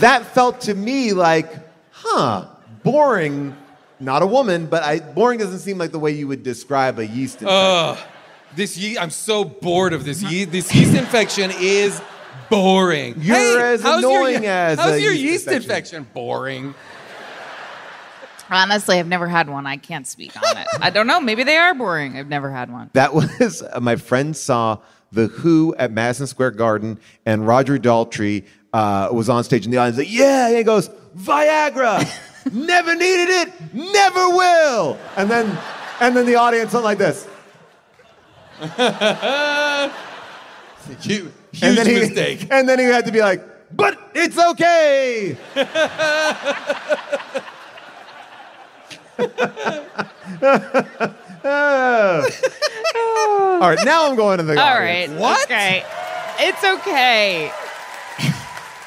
That felt to me like, huh, boring. Not a woman, but I, boring doesn't seem like the way you would describe a yeast infection. Uh. This yeast, I'm so bored of this yeast. This yeast infection is boring. You're hey, as annoying your, as how's a your yeast, yeast infection? infection? Boring. Honestly, I've never had one. I can't speak on it. I don't know. Maybe they are boring. I've never had one. That was uh, my friend saw The Who at Madison Square Garden, and Roger Daltrey uh, was on stage in the audience. Like, yeah, and he goes, Viagra. Never needed it. Never will. And then, and then the audience went like this. huge huge and he, mistake. And then he had to be like, but it's okay. All right, now I'm going to the All audience. right. What? Okay. It's okay.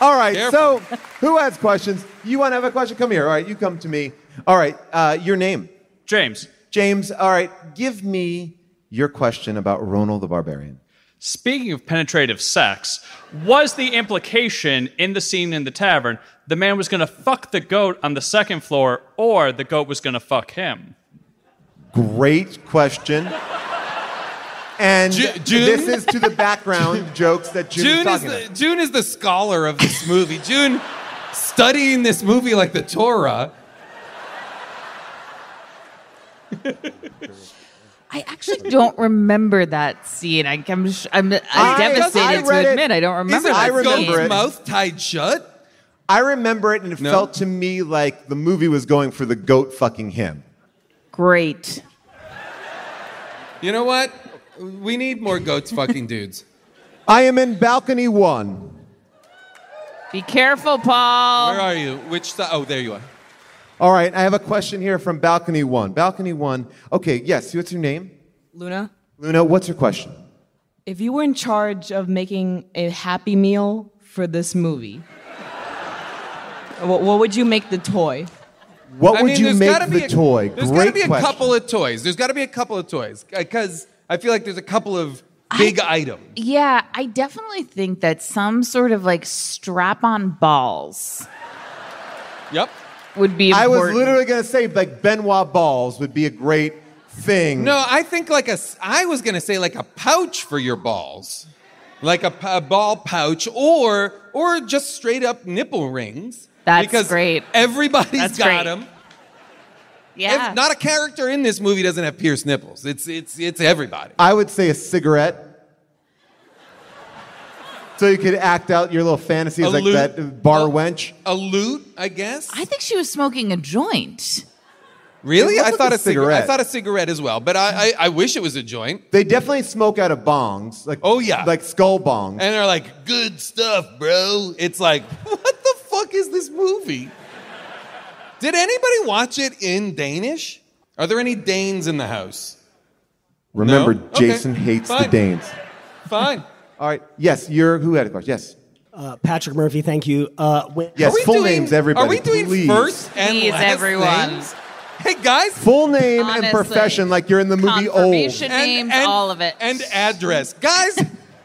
All right, Careful. So who has questions? You want to have a question? Come here. All right, you come to me. All right, uh, your name? James. James, all right, give me... your question about Ronal the Barbarian. Speaking of penetrative sex, was the implication in the scene in the tavern the man was going to fuck the goat on the second floor, or the goat was going to fuck him? Great question. And Ju- June? This is to the background jokes that June, June is talking is the, about. June is the scholar of this movie. June studying this movie like the Torah. I actually don't remember that scene. I, I'm, I'm, I'm I, devastated I to admit it. I don't remember Isn't that I remember scene. His mouth tied shut? I remember it, and it no. felt to me like the movie was going for the goat fucking him. Great. You know what? We need more goats fucking dudes. I am in balcony one. Be careful, Paul. Where are you? Which side? Oh, there you are. All right, I have a question here from Balcony One. Balcony One, okay, yes, what's your name? Luna. Luna, what's your question? If you were in charge of making a Happy Meal for this movie, what, what would you make the toy? What I would mean, you make the a, toy? There's Great gotta be a question. couple of toys. There's gotta be a couple of toys, because I feel like there's a couple of big I, items. Yeah, I definitely think that some sort of like strap-on balls. Yep. Would be important. I was literally going to say, like, Benoit balls would be a great thing. No, I think like a, I was going to say like a pouch for your balls. Like a, a ball pouch or or just straight up nipple rings. That's because great. Everybody's That's got great. them. Yeah. If not a character in this movie doesn't have pierced nipples. It's, it's, it's everybody. I would say a cigarette. So you could act out your little fantasies a like loot. that bar a, wench. A lute, I guess. I think she was smoking a joint. Really? I thought like a, a cigarette. cigarette. I thought a cigarette as well, but I, I I wish it was a joint. They definitely smoke out of bongs. Like, oh, yeah. Like skull bongs. And they're like, good stuff, bro. It's like, what the fuck is this movie? Did anybody watch it in Danish? Are there any Danes in the house? Remember, no? Jason okay. hates Fine. the Danes. Fine. All right. Yes, you're. Who had a question? Yes. Uh, Patrick Murphy. Thank you. Uh, when, yes. Full doing, names, everybody. Are we doing please. first and please last everyone. names? Hey guys. Full name Honestly, and profession, like you're in the movie Old. Names, and, and, all of it. And address, guys.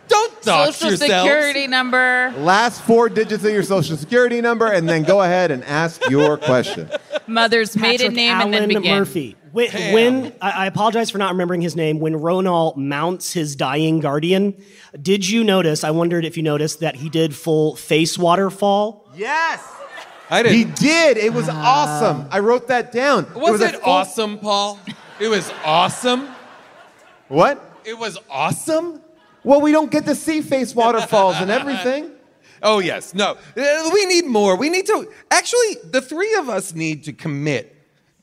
Don't dox yourselves. Social security number. Last four digits of your social security number, and then go ahead and ask your question. Mother's Patrick maiden name, Allen and then begin. Murphy. When, when I apologize for not remembering his name. When Ronal mounts his dying guardian, did you notice? I wondered if you noticed that he did full face waterfall. Yes, I did. He did. It was uh, awesome. I wrote that down. Was it, was it full... awesome, Paul? It was awesome. What? It was awesome. Well, we don't get to see face waterfalls and everything. Oh, yes. No. We need more. We need to... Actually, the three of us need to commit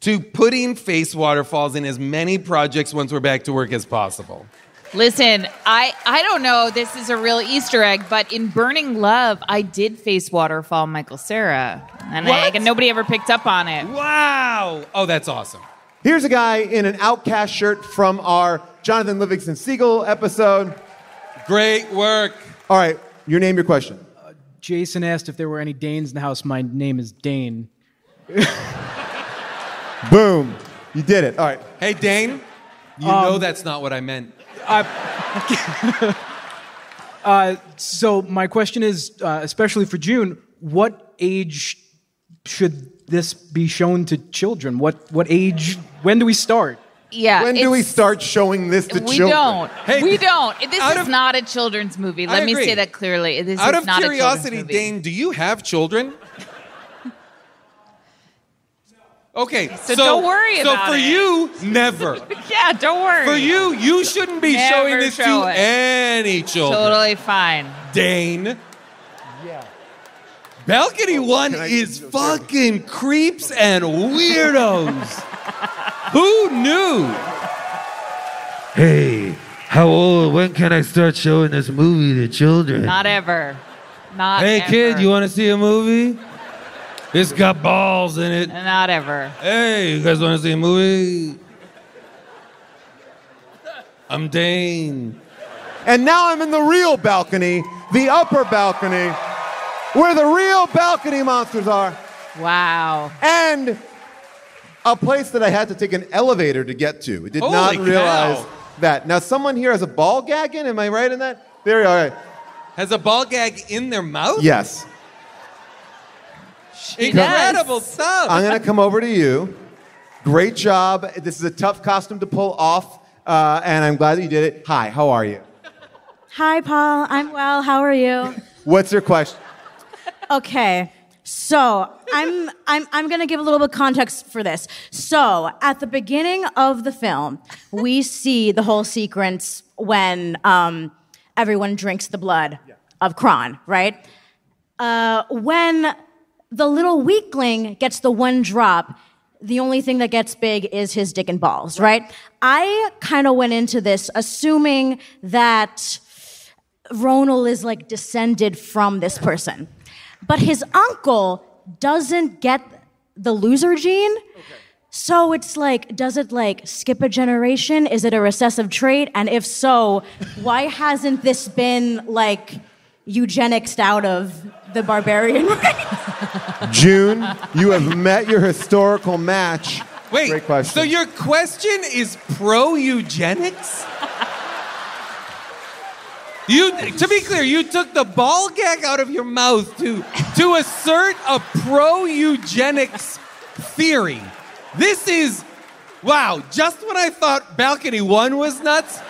to putting face waterfalls in as many projects once we're back to work as possible. Listen, I, I don't know. This is a real Easter egg, but in Burning Love, I did face waterfall Michael Cera. And, I, and nobody ever picked up on it. Wow. Oh, that's awesome. Here's a guy in an Outcast shirt from our Jonathan Livingston Seagull episode. Great work. All right. Your name, your question. Uh, Jason asked if there were any Danes in the house. My name is Dane. Boom. You did it. All right. Hey, Dane. You um, know that's not what I meant. Uh, uh, so my question is, uh, especially for June, what age should this be shown to children? What what age? When do we start? Yeah. When do we start showing this to we children? We don't. Hey, we don't. This is of, not a children's movie. Let me say that clearly. This out is not a children's movie. Out of curiosity, Dane, do you have children? Okay, so, so don't worry so about it. So for you, never. Yeah, don't worry. For you, you shouldn't be never showing this show to it. Any children. Totally fine. Dane. Yeah. Balcony oh, One is fucking service? Creeps and weirdos. Who knew? Hey, how old? When can I start showing this movie to children? Not ever. Not hey, ever. Hey, kid, you want to see a movie? It's got balls in it. Not ever. Hey, you guys want to see a movie? I'm Dane. And now I'm in the real balcony, the upper balcony, where the real balcony monsters are. Wow. And a place that I had to take an elevator to get to. I did Holy not realize cow. That. Now, someone here has a ball gag in. Am I right in that? There you are. Has a ball gag in their mouth? Yes. She Incredible does. Stuff. I'm going to come over to you. Great job. This is a tough costume to pull off, uh, and I'm glad that you did it. Hi, how are you? Hi, Paul. I'm well. How are you? What's your question? Okay. So I'm I'm I'm going to give a little bit of context for this. So at the beginning of the film, we see the whole sequence when um, everyone drinks the blood yeah. of Kron, right? Uh, when... The little weakling gets the one drop. The only thing that gets big is his dick and balls, right? I kind of went into this assuming that Ronal is like descended from this person. But his uncle doesn't get the loser gene. Okay. So it's like, does it like skip a generation? Is it a recessive trait? And if so, why hasn't this been like eugenicsed out of the barbarian race? June, you have met your historical match. Wait, great question. So your question is pro-eugenics? You, to be clear, you took the ball gag out of your mouth to, to assert a pro-eugenics theory. This is, wow, just when I thought Balcony One was nuts,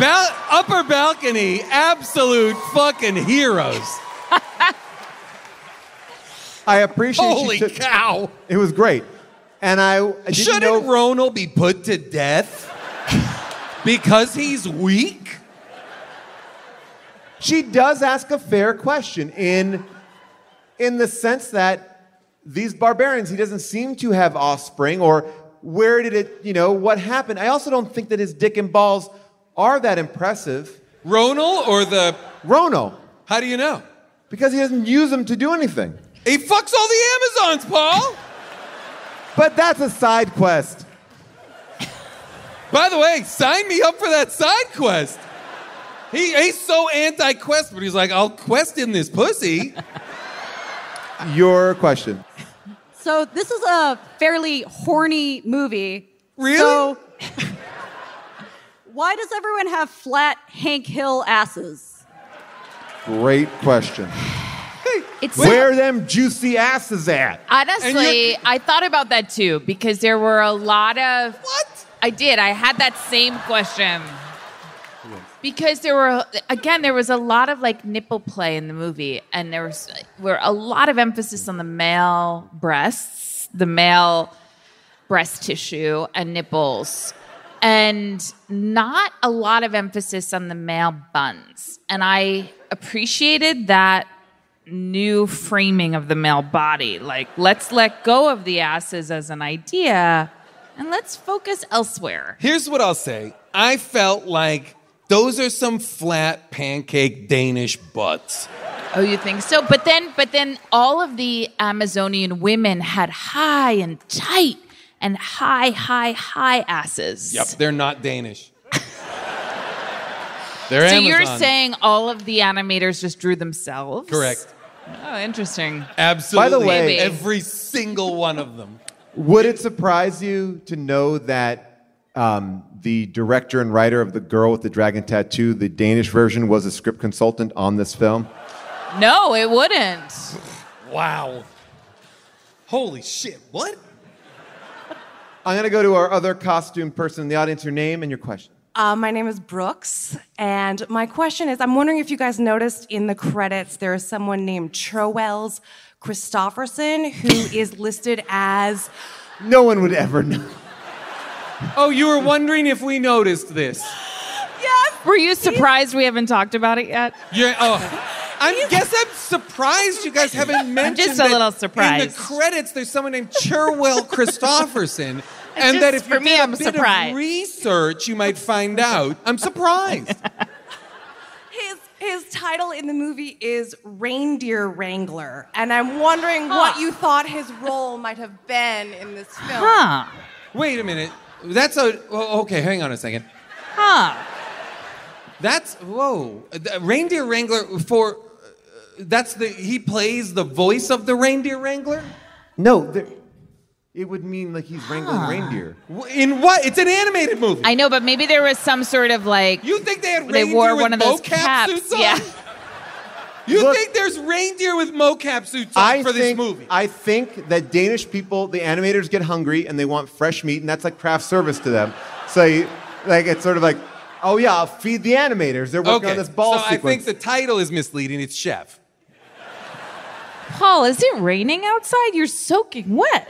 Bal- Upper Balcony, absolute fucking heroes. I appreciate Holy you t- cow. It was great. And I, I didn't Shouldn't know... Ronal be put to death? Because he's weak? She does ask a fair question in, in the sense that these barbarians, he doesn't seem to have offspring, or where did it, you know, what happened? I also don't think that his dick and balls are that impressive. Ronal or the... Ronal. How do you know? Because he doesn't use them to do anything. He fucks all the Amazons, Paul! But that's a side quest. By the way, sign me up for that side quest. He, he's so anti-quest, but he's like, I'll quest in this pussy. Your question. So this is a fairly horny movie. Really? So why does everyone have flat Hank Hill asses? Great question. It's Where so, them juicy asses at? Honestly, I thought about that too, because there were a lot of... What? I did. I had that same question. Yes. Because there were, again, there was a lot of like nipple play in the movie, and there was, were a lot of emphasis on the male breasts, the male breast tissue and nipples, and not a lot of emphasis on the male buns. And I appreciated that new framing of the male body. Like, let's let go of the asses as an idea and let's focus elsewhere. Here's what I'll say. I felt like those are some flat pancake Danish butts. Oh, you think so? But then, but then all of the Amazonian women had high and tight and high, high, high asses. Yep, they're not Danish. They're so Amazon. You're saying all of the animators just drew themselves? Correct. Oh, interesting. Absolutely. By the way, maybe. Every single one of them. Would it surprise you to know that um, the director and writer of The Girl with the Dragon Tattoo, the Danish version, was a script consultant on this film? No, it wouldn't. Wow. Holy shit, what? I'm going to go to our other costume person in the audience. Your name and your question. Uh, my name is Brooks, and my question is, I'm wondering if you guys noticed in the credits there is someone named Trowells Christofferson who is listed as... No one would ever know. Oh, you were wondering if we noticed this. Yes. Were you surprised he's... we haven't talked about it yet? Yeah. Oh, I guess I'm surprised you guys haven't mentioned I'm just a little surprised. In the credits there's someone named Trowells Christofferson. And just, that if you me, did I'm a bit surprised. Of research, you might find out. I'm surprised. his his title in the movie is Reindeer Wrangler, and I'm wondering huh. what you thought his role might have been in this film. Huh. Wait a minute. That's a... Oh, okay, hang on a second. Huh. That's... Whoa. The Reindeer Wrangler for... Uh, that's the... He plays the voice of the Reindeer Wrangler? No, the... It would mean like he's wrangling huh. reindeer. In what? It's an animated movie. I know, but maybe there was some sort of like... You think they had reindeer they wore with one of those mocap suits on? Yeah. You Look, think there's reindeer with mocap suits on I for think, this movie? I think that Danish people, the animators get hungry and they want fresh meat, and that's like craft service to them. So you, like it's sort of like, oh yeah, I'll feed the animators. They're working okay. on this ball so sequence. So I think the title is misleading. It's chef. Paul, is it raining outside? You're soaking wet.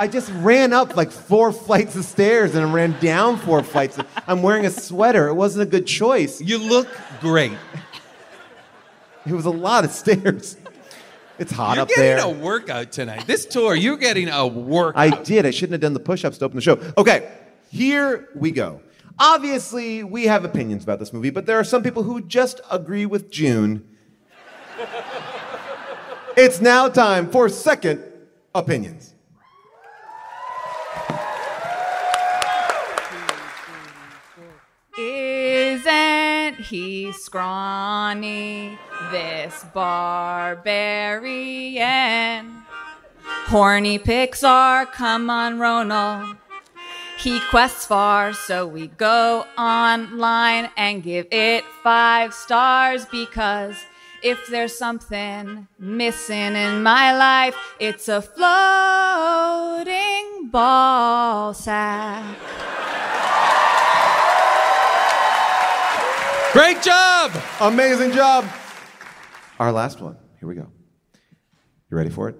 I just ran up like four flights of stairs and I ran down four flights. I'm wearing a sweater. It wasn't a good choice. You look great. It was a lot of stairs. It's hot you're up there. You're getting a workout tonight. This tour, you're getting a workout. I did. I shouldn't have done the push-ups to open the show. Okay, here we go. Obviously, we have opinions about this movie, but there are some people who just agree with June. It's now time for Second Opinions. Isn't he scrawny, this barbarian? Horny Pixar, come on, Ronal. He quests far, so we go online and give it five stars because if there's something missing in my life, it's a floating ball sack. Great job! Amazing job. Our last one. Here we go. You ready for it?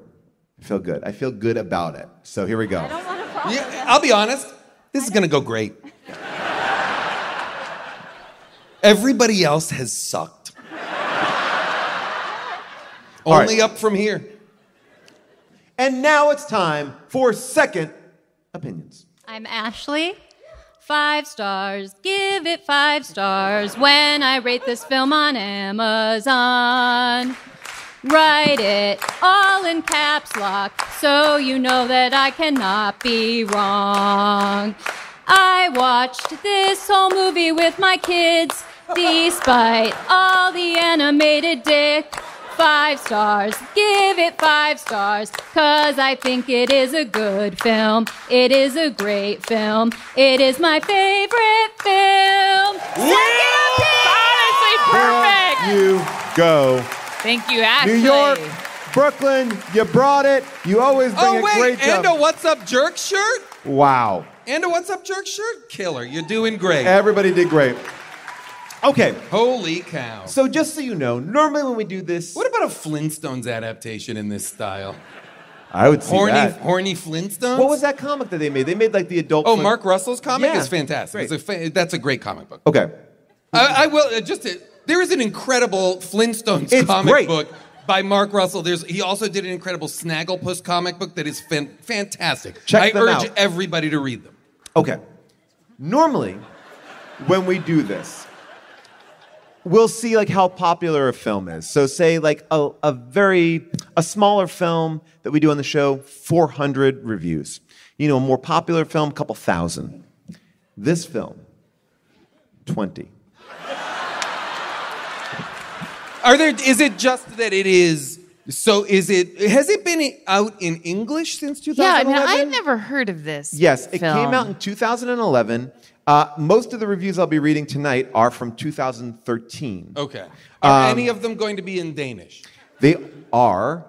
I feel good. I feel good about it. So here we go. I don't want to promise. Yeah, I'll be honest. This is going to go great. Everybody else has sucked. Only right. up from here. And now it's time for Second Opinions. I'm Ashley. Five stars, give it five stars when I rate this film on Amazon. Write it all in caps lock so you know that I cannot be wrong. I watched this whole movie with my kids despite all the animated dick. Five stars, give it five stars, cause I think it is a good film. It is a great film. It is my favorite film. Honestly, perfect. There you go. Thank you, Ashley. New York, Brooklyn, you brought it. You always bring oh, wait, a great job. And a What's Up Jerk shirt? Wow. And a What's Up Jerk shirt? Killer, you're doing great. Everybody did great. Okay. Holy cow. So just so you know, normally when we do this... What about a Flintstones adaptation in this style? I would see horny, that. Horny Flintstones? What was that comic that they made? They made like the adult... Oh, Flint- Mark Russell's comic yeah. is fantastic. It's a fa- that's a great comic book. Okay. I, I will... Uh, just. Uh, there is an incredible Flintstones it's comic great. book by Mark Russell. There's he also did an incredible Snagglepuss comic book that is fan- fantastic. Check I them urge out. everybody to read them. Okay. Normally, when we do this, we'll see like how popular a film is. So say like a, a very a smaller film that we do on the show, four hundred reviews. You know, a more popular film, a couple thousand. This film, twenty. Are there? Is it just that it is? So is it? Has it been out in English since two thousand eleven? Yeah, I mean, I'd never heard of this. Yes, film. It came out in two thousand eleven. Uh, most of the reviews I'll be reading tonight are from two thousand thirteen. Okay. Are um, any of them going to be in Danish? They are,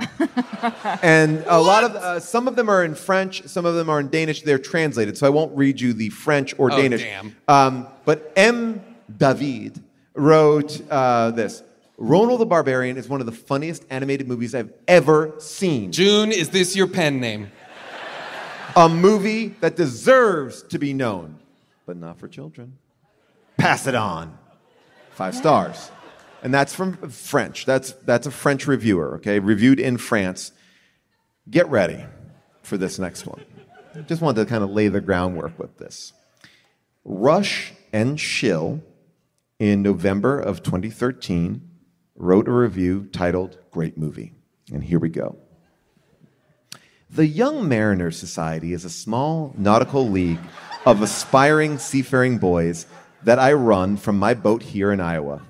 and a lot of uh, some of them are in French, some of them are in Danish. They're translated, so I won't read you the French or oh, Danish. Damn. Um, but M. David wrote uh, this. Ronal the Barbarian is one of the funniest animated movies I've ever seen. June, is this your pen name? A movie that deserves to be known, but not for children. Pass it on. Five stars. And that's from French. That's, that's a French reviewer, okay? Reviewed in France. Get ready for this next one. Just wanted to kind of lay the groundwork with this. Rush and Shill, in November of twenty thirteen, wrote a review titled, Great Movie. And here we go. The Young Mariners Society is a small nautical league of aspiring seafaring boys that I run from my boat here in Iowa.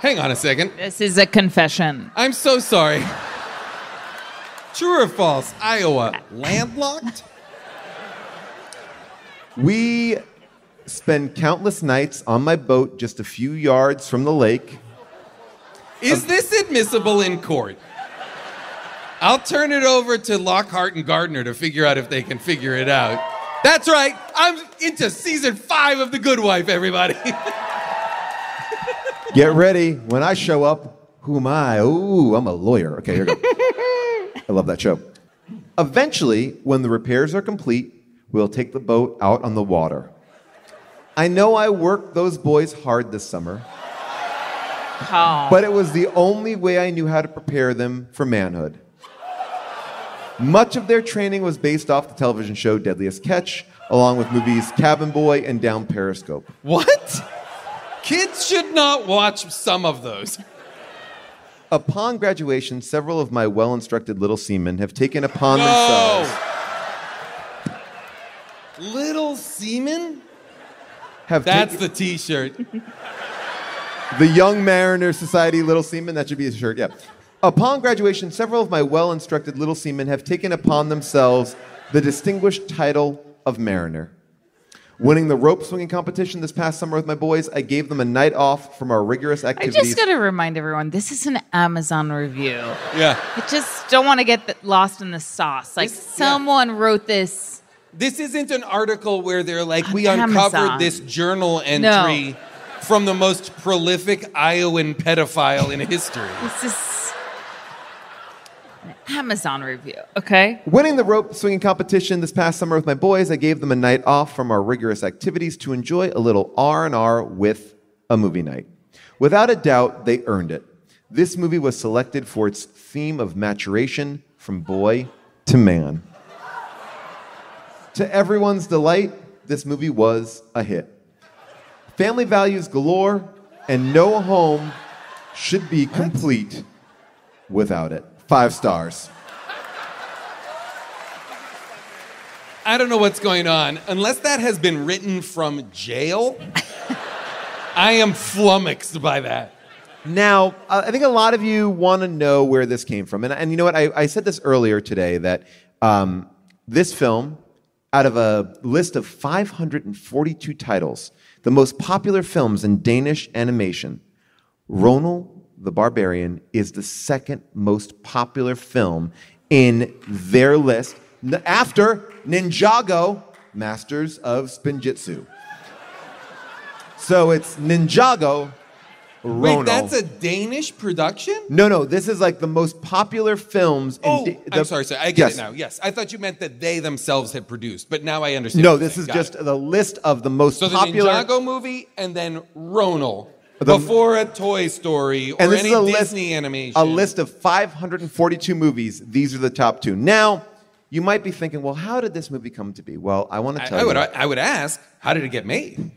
Hang on a second. This is a confession. I'm so sorry. True or false, Iowa, landlocked? We spend countless nights on my boat just a few yards from the lake. Is um, this admissible in court? I'll turn it over to Lockhart and Gardner to figure out if they can figure it out. That's right. I'm into season five of The Good Wife, everybody. Get ready. When I show up, who am I? Ooh, I'm a lawyer. Okay, here we go. I love that show. Eventually, when the repairs are complete, we'll take the boat out on the water. I know I worked those boys hard this summer, oh. but it was the only way I knew how to prepare them for manhood. Much of their training was based off the television show Deadliest Catch, along with movies Cabin Boy and Down Periscope. What? Kids should not watch some of those. Upon graduation, several of my well-instructed little seamen have taken upon no. themselves... Little seamen? Have That's taken... the T-shirt. The Young Mariner Society Little Seamen, that should be a shirt, yeah. Upon graduation, several of my well-instructed little seamen have taken upon themselves the distinguished title of mariner. Winning the rope swinging competition this past summer with my boys, I gave them a night off from our rigorous activities. I just got to remind everyone, this is an Amazon review. Yeah. I just don't want to get lost in the sauce. Like, this, someone yeah. wrote this. This isn't an article where they're like, on we Amazon. uncovered this journal entry no. from the most prolific Iowan pedophile in history. This is Amazon review, okay? Winning the rope swinging competition this past summer with my boys, I gave them a night off from our rigorous activities to enjoy a little R and R with a movie night. Without a doubt, they earned it. This movie was selected for its theme of maturation from boy to man. To everyone's delight, this movie was a hit. Family values galore, and no home should be complete what? without it. Five stars. I don't know what's going on. Unless that has been written from jail, I am flummoxed by that. Now, uh, I think a lot of you want to know where this came from. And, and you know what? I, I said this earlier today that um, this film, out of a list of five hundred forty-two titles, the most popular films in Danish animation, Ronal the Barbarian is the second most popular film in their list after Ninjago, Masters of Spinjitzu. So it's Ninjago, Ronal. Wait, that's a Danish production? No, no, this is like the most popular films. Oh, in da- the, I'm sorry, sorry, I get yes. it now, yes. I thought you meant that they themselves had produced, but now I understand. No, this is Got just it. the list of the most so popular... So the Ninjago movie and then Ronal. before a Toy Story or any Disney animation. A list of five hundred forty-two movies. These are the top two. Now, you might be thinking, well, how did this movie come to be? Well, I want to tell I, I you. Would, I, I would ask, how did it get made?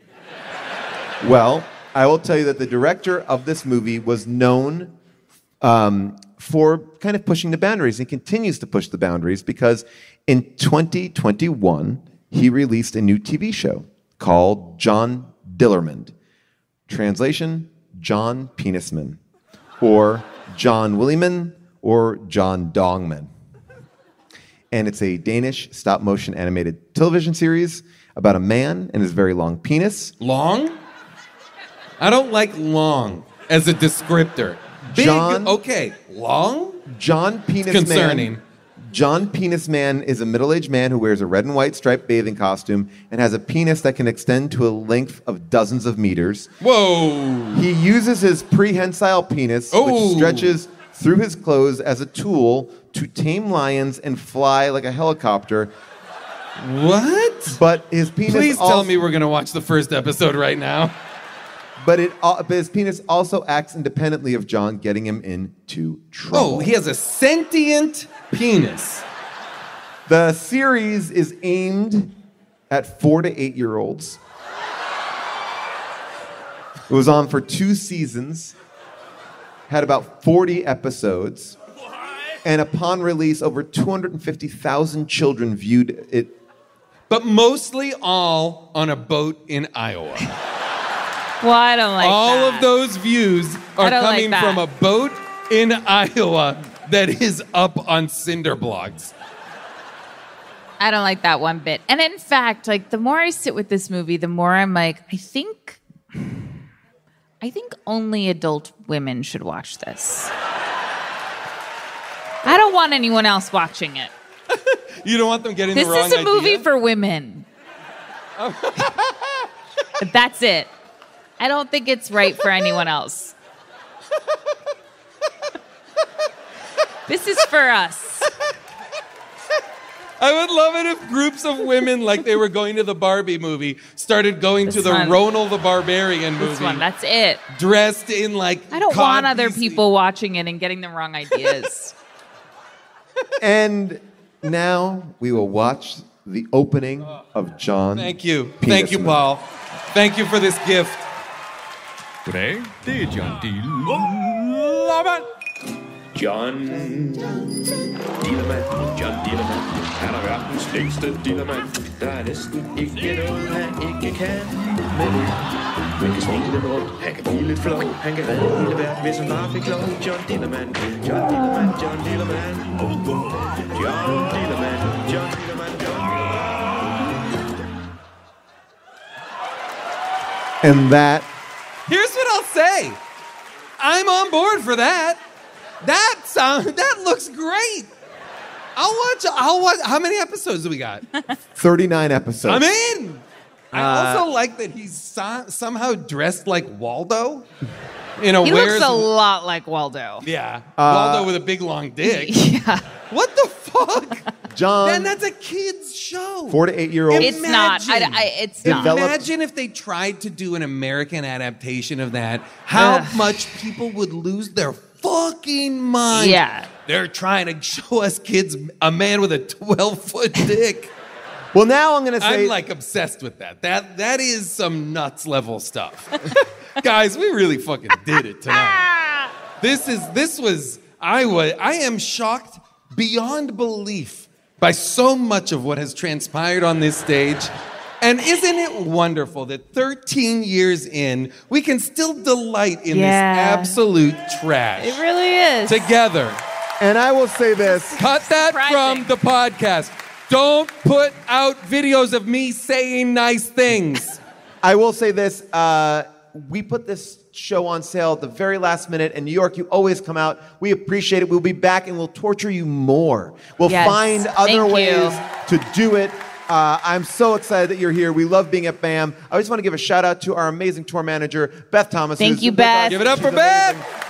Well, I will tell you that the director of this movie was known um, for kind of pushing the boundaries and continues to push the boundaries because in twenty twenty-one, he released a new T V show called John Dillermand. Translation, John Penisman, or John Willyman, or John Dongman. And it's a Danish stop-motion animated television series about a man and his very long penis. Long? I don't like long as a descriptor. Big, John, okay, long? John Penis Man. Concerning. John Penis Man is a middle-aged man who wears a red and white striped bathing costume and has a penis that can extend to a length of dozens of meters. Whoa! He uses his prehensile penis, oh. which stretches through his clothes as a tool to tame lions and fly like a helicopter. What? But his penis. Please also, tell me we're going to watch the first episode right now. But it, but his penis also acts independently of John, getting him into trouble. Oh, he has a sentient penis. The series is aimed at four to eight-year-olds. It was on for two seasons, had about forty episodes, what? And upon release, over two hundred fifty thousand children viewed it. But mostly all on a boat in Iowa. Well, I don't like All that. All of those views are coming like from a boat in Iowa that is up on cinder blocks. I don't like that one bit. And in fact, like the more I sit with this movie, the more I'm like, I think, I think only adult women should watch this. I don't want anyone else watching it. You don't want them getting this the wrong idea? This is a idea? movie for women. That's it. I don't think it's right for anyone else. This is for us. I would love it if groups of women, like they were going to the Barbie movie, started going this to the one. Ronal the Barbarian movie. This one, that's it. Dressed in like... I don't want other people watching it and getting the wrong ideas. And now we will watch the opening of John Thank you. Penisman. Thank you, Paul. Thank you for this gift. Goddag, det er John Dillermand. John Dillermand, John Dillermand. Han er verdens længste Dillermand. Der er næsten ikke noget, han ikke kan. Men man kan svinge den rundt, han kan blive lidt flov. Han kan redde hele verden, hvis han bare fik lov. John Dillermand, John Dillermand, John Dillermand. John Dillermand, John Dillermand, John Dillermand. And that... Here's what I'll say. I'm on board for that. That sound, that looks great. I'll watch, I'll watch, how many episodes do we got? thirty-nine episodes. I'm in. Uh, I also like that he's so, somehow dressed like Waldo. You know, he looks a lot like Waldo. Yeah. Uh, Waldo with a big long dick. Yeah. What the fuck? John. Man, that's a kid's show. Four to eight year old. It's not. I, I, it's not. Imagine if they tried to do an American adaptation of that, how Ugh. much people would lose their fucking mind. Yeah. They're trying to show us kids a man with a twelve foot dick. Well, now I'm going to say. I'm like obsessed with that. That That is some nuts level stuff. Guys, we really fucking did it tonight. This is, this was, I was, I am shocked beyond belief by so much of what has transpired on this stage. And isn't it wonderful that thirteen years in, we can still delight in yeah. this absolute trash. It really is. Together. And I will say this. Cut that from the podcast. Don't put out videos of me saying nice things. I will say this. Uh, we put this show on sale at the very last minute. In New York, you always come out. We appreciate it. We'll be back, and we'll torture you more. We'll yes. find other Thank ways you. to do it. Uh, I'm so excited that you're here. We love being at BAM. I just want to give a shout-out to our amazing tour manager, Beth Thomas. Thank you, Beth. Give it up She's for amazing. Beth.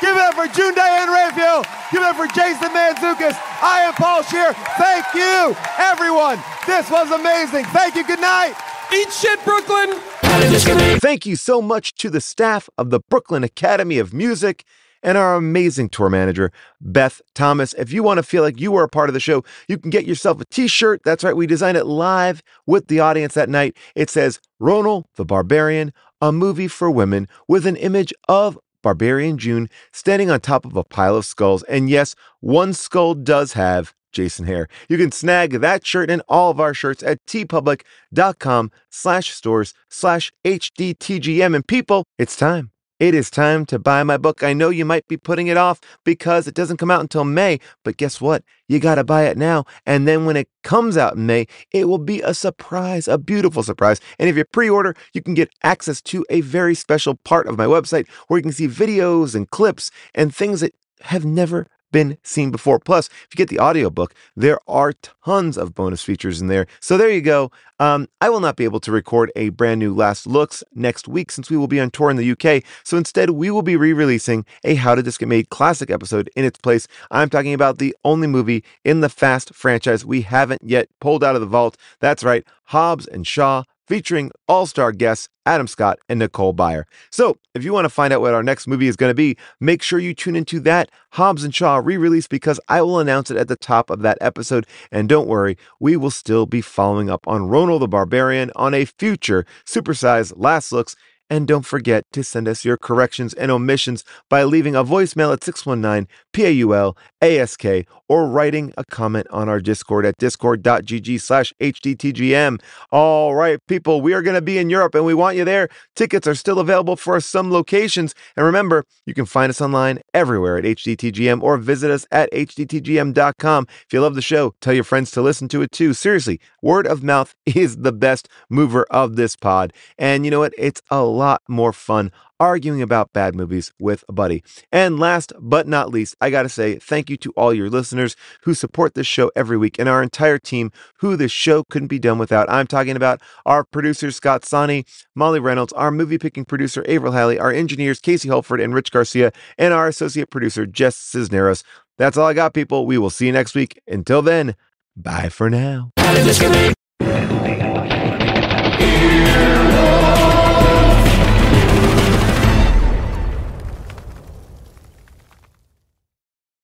Give it up for June Diane Raphael. Give it up for Jason Mantzoukas. I am Paul Scheer. Thank you, everyone. This was amazing. Thank you. Good night. Eat shit, Brooklyn. How Did This Get Made. Thank you so much to the staff of the Brooklyn Academy of Music and our amazing tour manager, Beth Thomas. If you want to feel like you were a part of the show, you can get yourself a t-shirt. That's right, we designed it live with the audience that night. It says, Ronal the Barbarian, a movie for women, with an image of Barbarian June standing on top of a pile of skulls. And yes, one skull does have Jason hair. You can snag that shirt and all of our shirts at tpublic.com slash stores slash hdtgm. And people, it's time. It is time to buy my book. I know you might be putting it off because it doesn't come out until May, but guess what? You got to buy it now. And then when it comes out in May, it will be a surprise, a beautiful surprise. And if you pre-order, you can get access to a very special part of my website where you can see videos and clips and things that have never been seen before. Plus, if you get the audiobook, there are tons of bonus features in there. So there you go. Um, I will not be able to record a brand new Last Looks next week since we will be on tour in the U K. So instead, we will be re-releasing a How Did This Get Made classic episode in its place. I'm talking about the only movie in the Fast franchise we haven't yet pulled out of the vault. That's right, Hobbs and Shaw, featuring all-star guests Adam Scott and Nicole Byer. So, if you want to find out what our next movie is going to be, make sure you tune into that Hobbs and Shaw re-release because I will announce it at the top of that episode. And don't worry, we will still be following up on Ronal the Barbarian on a future supersized Last Looks. And don't forget to send us your corrections and omissions by leaving a voicemail at six one nine P A U L A S K or writing a comment on our Discord at discord.gg slash hdtgm. All right, people, we are going to be in Europe and we want you there. Tickets are still available for some locations. And remember, you can find us online everywhere at hdtgm or visit us at h d t g m dot com. If you love the show, tell your friends to listen to it too. Seriously, word of mouth is the best mover of this pod. And you know what? It's a lot more fun arguing about bad movies with a buddy. And last but not least, I gotta say thank you to all your listeners who support this show every week and our entire team who this show couldn't be done without. I'm talking about our producers, Scott Sonny, Molly Reynolds, our movie picking producer, Averill Halley, our engineers, Casey Hulford and Rich Garcia, and our associate producer, Jess Cisneros. That's all I got, people. We will see you next week. Until then, bye for now. How did this get made?